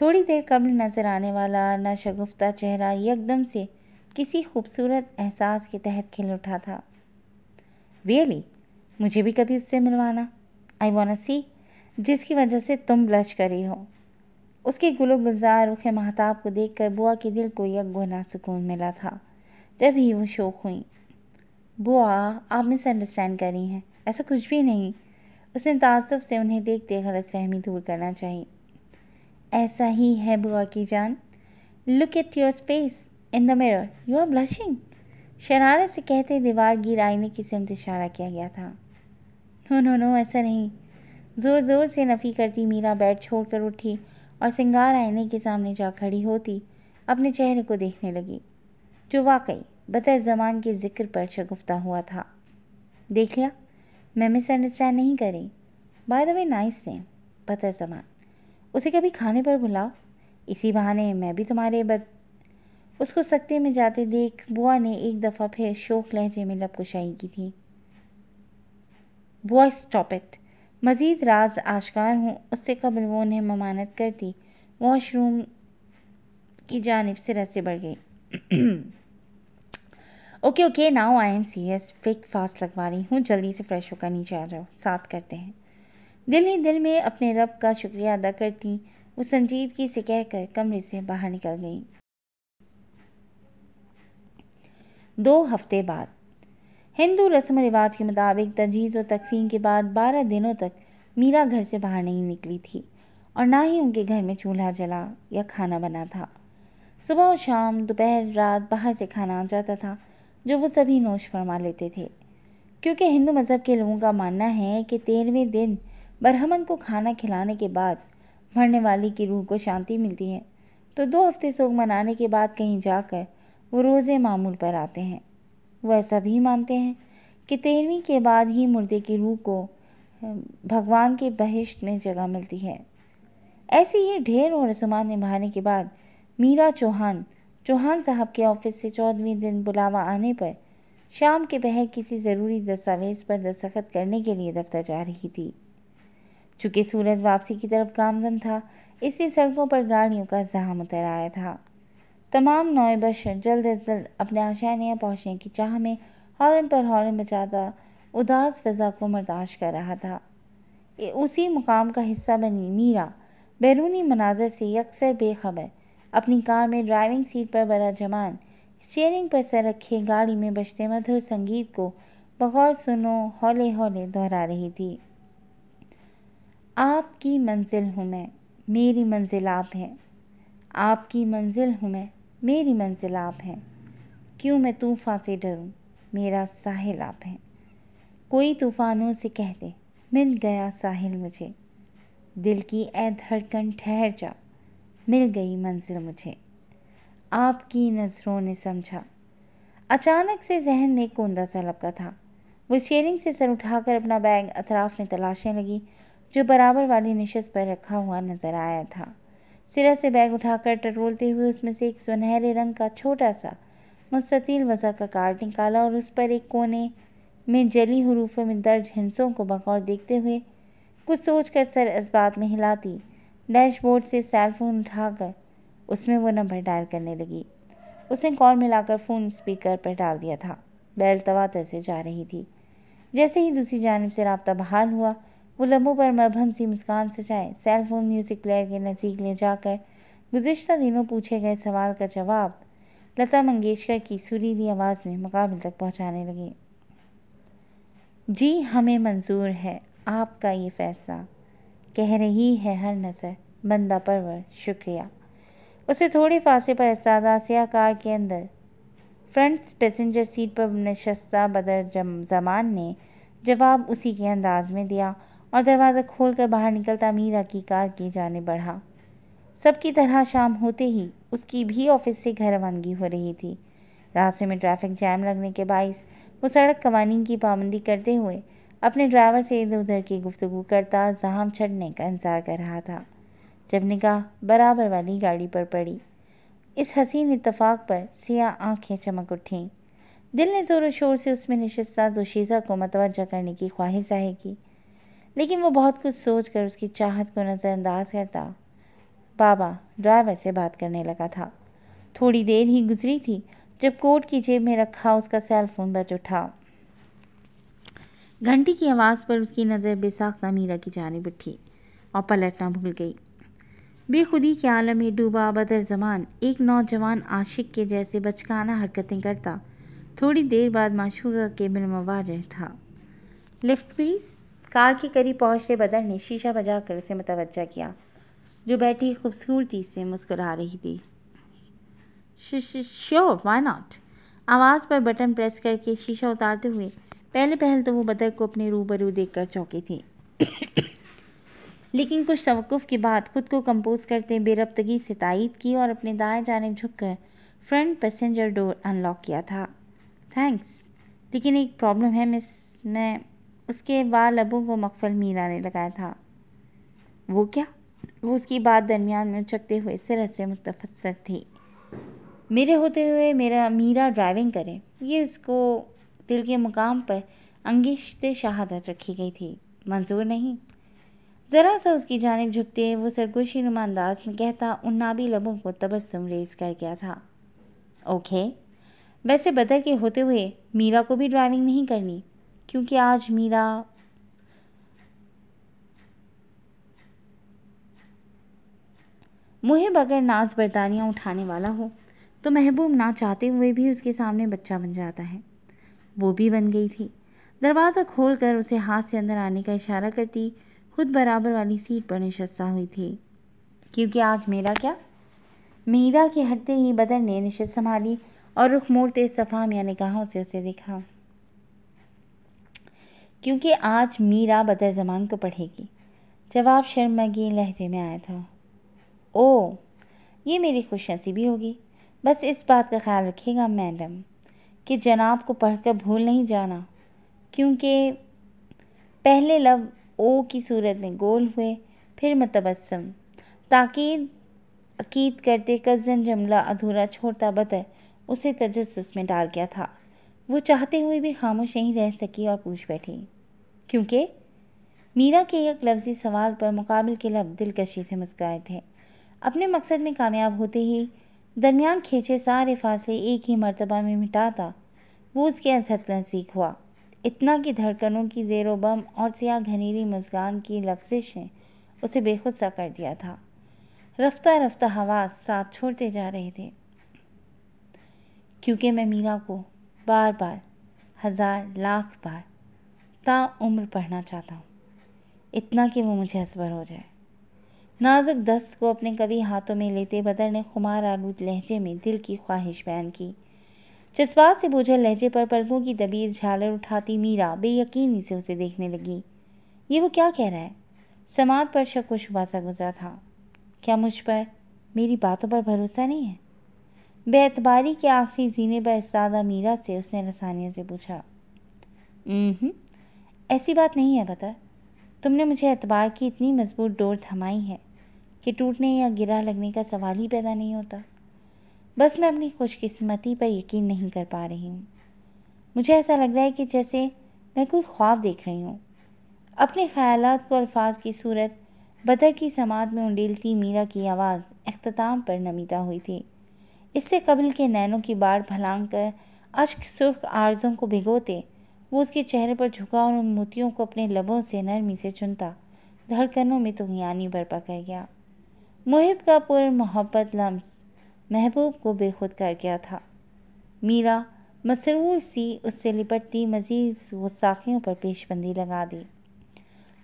थोड़ी देर कब्ल नजर आने वाला ना शगुफ्ता चेहरा यकदम से किसी खूबसूरत एहसास के तहत खिल उठा था। रियली, मुझे भी कभी उससे मिलवाना। आई वांट टू सी जिसकी वजह से तुम ब्लश करी हो। उसके गुलो गुलजार रुख महताब को देखकर बुआ के दिल को यकगुना सुकून मिला था। जब ही वो शौक हुई, बुआ आप मिसअंडरस्टैंड कर रही हैं, ऐसा कुछ भी नहीं। उसने तासुब से उन्हें देखते गलत फहमी दूर करना चाहिए। ऐसा ही है बुआ की जान। Look at your face in the mirror, you are blushing. शरारत से कहते दीवार गिर आईने की सिमत इशारा किया गया था। नो नो नो, ऐसा नहीं, ज़ोर ज़ोर से नफ़ी करती मीरा बेड छोड़कर उठी और सिंगार आईने के सामने जा खड़ी होती अपने चेहरे को देखने लगी, जो वाकई बतर ज़मान के ज़िक्र पर शगुफ्ता हुआ था। देख लिया, मैं मिसअंडरस्टैंड नहीं करी। By the way, nice name बतर ज़मान। उसे कभी खाने पर बुलाओ, इसी बहाने मैं भी तुम्हारे उसको सख्ते में जाते देख बुआ ने एक दफ़ा फिर शोक लहजे में लब कुशाई की थी। बुआ स्टॉप इट, मज़ीद राज आश्कार हूँ। उससे कबल वो उन्हें ममानत करती वॉशरूम की जानिब सिरा से बढ़ गई। Okay okay now I am serious, breakfast लगवा रही हूँ, जल्दी से फ़्रेश होकर नीचे आ जाओ, साथ करते हैं। दिल ही दिल में अपने रब का शुक्रिया अदा करती वो संजीदगी से कहकर कमरे से बाहर निकल गई। 2 हफ्ते बाद हिंदू रस्म रिवाज के मुताबिक तजहीज़ और तकफ़ीन के बाद 12 दिनों तक मीरा घर से बाहर नहीं निकली थी और ना ही उनके घर में चूल्हा जला या खाना बना था। सुबह और शाम, दोपहर, रात बाहर से खाना आ जाता था जो वो सभी नोश फरमा लेते थे, क्योंकि हिंदू मज़हब के लोगों का मानना है कि 13वें दिन ब्राह्मण को खाना खिलाने के बाद मरने वाली की रूह को शांति मिलती है। तो 2 हफ्ते सोग मनाने के बाद कहीं जाकर वो रोज़े मामूल पर आते हैं। वो ऐसा भी मानते हैं कि 13वीं के बाद ही मुर्दे की रूह को भगवान के बहिश्त में जगह मिलती है। ऐसी ही ढेरों रस्मात निभाने के बाद मीरा चौहान साहब के ऑफिस से 14वें दिन बुलावा आने पर शाम के पहर किसी ज़रूरी दस्तावेज़ पर दस्तखत करने के लिए दफ्तर जा रही थी। चूँकि सूरज वापसी की तरफ गामजन था, इससे सड़कों पर गाड़ियों का ज़ाम उतर आया था। तमाम नौबश जल्द अज जल्द अपने आशाने पहुँचने की चाह में हॉर्न पर हॉर्न बजाता उदास फ़िज़ा को बर्दाश्त कर रहा था। उसी मुकाम का हिस्सा बनी मीरा बैरूनी मनाजर से अक्सर बेखबर अपनी कार में ड्राइविंग सीट पर बड़ा जमान स्टीयरिंग पर सर रखे गाड़ी में बजते मधुर संगीत को बगौर सुनो हौले हौले दोहरा रही थी। आपकी मंजिल हूँ मैं, मेरी मंजिल आप हैं। आपकी मंजिल हूँ मैं, मेरी मंजिल आप हैं। क्यों मैं तूफ़ान से डरूँ, मेरा साहिल आप हैं। कोई तूफ़ानों से कह दे मिल गया साहिल मुझे, दिल की ए धड़कन ठहर जा मिल गई मंजिल मुझे। आपकी नज़रों ने समझा। अचानक से जहन में कोंदा सा लपका था। वो शेयरिंग से सर उठाकर अपना बैग अतराफ़ में तलाशने लगी जो बराबर वाली निशस्त पर रखा हुआ नज़र आया था। सिरा से बैग उठाकर टटोलते हुए उसमें से एक सुनहरे रंग का छोटा सा मुस्ततील वज़ा का कार्ड निकाला और उस पर एक कोने में जली हुरूफों में दर्ज हिंसों को बगौर देखते हुए कुछ सोचकर सर इस्बात में हिलाती डैशबोर्ड से सेल फ़ोन उठाकर उसमें वो नंबर डायल करने लगी। उसने कॉल मिलाकर फ़ोन स्पीकर पर डाल दिया था। बैल तवातर से जा रही थी। जैसे ही दूसरी जानिब से रब्ता बहाल हुआ, वो लम्बों पर मरहम सी मुस्कान सजाए सेल फ़ोन म्यूज़िक प्लेयर के नज़दीक ले जाकर गुज़िश्ता दिनों पूछे गए सवाल का जवाब लता मंगेशकर की सुरीली आवाज़ में मुकाबले तक पहुँचाने लगे। जी हमें मंजूर है आपका ये फ़ैसला, कह रही है हर नज़र बंदा परवर शुक्रिया। उसे थोड़े फासले पर सादा सिया कार के अंदर फ्रंट पैसेंजर सीट पर नशस्ता बदर जमान ने जवाब उसी के अंदाज़ में दिया और दरवाज़ा खोलकर बाहर निकलता मीरा की कार की जानिब बढ़ा। सबकी तरह शाम होते ही उसकी भी ऑफिस से घर रवानगी हो रही थी। रास्ते में ट्रैफिक जाम लगने के बायस वो सड़क कवानीन की पाबंदी करते हुए अपने ड्राइवर से इधर उधर की गुफ्तगू करता ज़ाम छटने का इंतज़ार कर रहा था जब निगाह बराबर वाली गाड़ी पर पड़ी। इस हसीन इत्तफाक पर सिया आंखें चमक उठीं। दिल ने ज़ोर शोर से उसमें नशिस्ता दोशीज़ा को मतवज्जा करने की ख्वाहिश जाहिर की, लेकिन वो बहुत कुछ सोच कर उसकी चाहत को नज़रअंदाज करता बाबा ड्राइवर से बात करने लगा था। थोड़ी देर ही गुजरी थी जब कोट की जेब में रखा उसका सेल फ़ोन बज उठा। घंटी की आवाज़ पर उसकी नज़र बेसाख्ता मीरा की जानिब उठी और पलटना भूल गई। बेखुदी के आलम में डूबा बदर जमान एक नौजवान आशिक के जैसे बचकाना हरकतें करता थोड़ी देर बाद माशूका के बिलमवाजह था। Lift please. कार के करीब पहुँचते बदर ने शीशा बजाकर उसे मुतवज्जा किया जो बैठी खूबसूरती से मुस्कुरा रही थी। श्योर वाई नॉट आवाज़ पर बटन प्रेस करके शीशा उतारते हुए पहले पहल तो वो बदर को अपने रूबरू देखकर चौंकी थी, लेकिन कुछ तवक्कुफ़ के बाद खुद को कंपोज करते बेरब्तगी से तायीद की और अपने दाएं जानिब झुककर फ्रंट पैसेंजर डोर अनलॉक किया था। थैंक्स, लेकिन एक प्रॉब्लम है मिस। मैं उसके बाल लबों को मखफल मीरा ने लगाया था। वो क्या? वो उसकी बात दरमियान में उचकते हुए सिर से मुतफसर थी। मेरे होते हुए मीरा ड्राइविंग करें, ये इसको दिल के मुकाम पर अंगिश्ते शहादत रखी गई थी। मंजूर नहीं। ज़रा सा उसकी जानिब झुकते वो सरगोशी नुमा अंदाज में कहता उन नाबी लबों को तबस्सुम रेज़ कर गया था। ओके। वैसे बदर के होते हुए मीरा को भी ड्राइविंग नहीं करनी, क्योंकि आज मीरा मुहिब अगर नाज बर्दानियाँ उठाने वाला हो तो महबूब ना चाहते हुए भी उसके सामने बच्चा बन जाता है। वो भी बन गई थी। दरवाज़ा खोलकर उसे हाथ से अंदर आने का इशारा करती खुद बराबर वाली सीट पर निशस्ता हुई थी, क्योंकि आज मेरा क्या। मीरा के हटते ही बदर ने निश्चित संभाली और रुख मोड़ते सफ़ा मिया निगाहों से उसे देखा, क्योंकि आज मीरा बदर जमान को पढ़ेगी। जवाब शर्मगी लहजे में आया था। ओ, ये मेरी खुशनसीबी होगी। बस इस बात का ख्याल रखिएगा मैडम कि जनाब को पढ़कर भूल नहीं जाना, क्योंकि पहले लफ्ज़ ओ की सूरत में गोल हुए, फिर मतबस्सम ताकीद अकीद करते कज़न जमला अधूरा छोड़ता बदर उसे तजस्सुस में डाल गया था। वो चाहते हुए भी खामोश नहीं रह सकी और पूछ बैठी, क्योंकि मीरा के एक लफ्ज़ी सवाल पर मुकाबिल के लफ्ज़ दिलकशी से मुस्कुराए थे। अपने मकसद में कामयाब होते ही दरमियान खींचे सारे फासले एक ही मरतबा में मिटाता वो उसके असहतन सीख हुआ। इतना कि धड़कनों की जेरो बम और स्याह घनेरी मुस्कान की लफ्ज़िश ने उसे बेखुद सा कर दिया था। रफ्ता रफ्ता हवा साथ छोड़ते जा रहे थे, क्योंकि मैं मीरा को बार बार हज़ार लाख बार ताउम्र पढ़ना चाहता हूँ, इतना कि वो मुझे असबर हो जाए। नाजुक दस्त को अपने कवि हाथों में लेते बदर ने खुमार आलूद लहजे में दिल की ख्वाहिश बयान की। जज्बात से बोझल लहजे पर पलकों की दबीज झालर उठाती मीरा बेयकीनी से उसे देखने लगी। ये वो क्या कह रहा है? समात पर शक व शुबा सा गुजरा था। क्या मुझ पर, मेरी बातों पर भरोसा नहीं है? बेअतबारी के आखिरी जीने पर इस्तादा मीरा से उसने लसानिया से पूछा। ऐसी बात नहीं है बदर, तुमने मुझे एतबार की इतनी मजबूत डोर थमाई है कि टूटने या गिरा लगने का सवाल ही पैदा नहीं होता। बस मैं अपनी खुशकिस्मती पर यकीन नहीं कर पा रही हूँ। मुझे ऐसा लग रहा है कि जैसे मैं कोई ख्वाब देख रही हूँ। अपने ख्यालात को अल्फाज की सूरत बदर की समात में उंडेलती मीरा की आवाज़ अख्ताम पर नमीदा हुई थी। इससे कबल के नैनों की बाढ़ भलांग कर अश्क सुर्ख आर्ज़ों को भिगोते वो उसके चेहरे पर झुका और उन मोतियों को अपने लबों से नरमी से चुनता धड़कनों में तुग़यानी बरपा कर गया। मुहिब का पुर मोहब्बत लम्स महबूब को बेखुद कर गया था। मीरा मसरूर सी उससे लिपटती मजीद वो साखियों पर पेशबंदी लगा दी,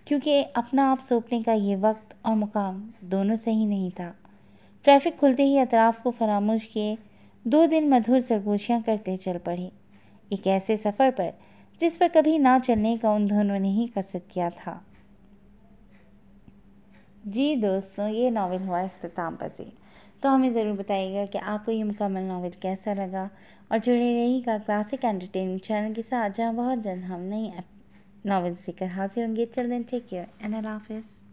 क्योंकि अपना आप सौंपने का ये वक्त और मुकाम दोनों सही नहीं था। ट्रैफिक खुलते ही अतराफ़ को फरामोश किए दो दिन मधुर सरगोशियाँ करते चल पड़े, एक ऐसे सफ़र पर जिस पर कभी ना चलने का उन दोनों ने ही कसद किया था। जी दोस्तों, ये नावल हुआ इख्तिताम पज़ीर। तो हमें ज़रूर बताइएगा कि आपको ये मुकम्मल नावल कैसा लगा और जुड़े रहिएगा क्लासिक एंटरटेनमेंट चैनल के साथ, जहाँ बहुत जल्द हम नई नावल लेकर हाजिर होंगे। चल दें, टेक केयर एंड अल्लाह हाफ़िज़।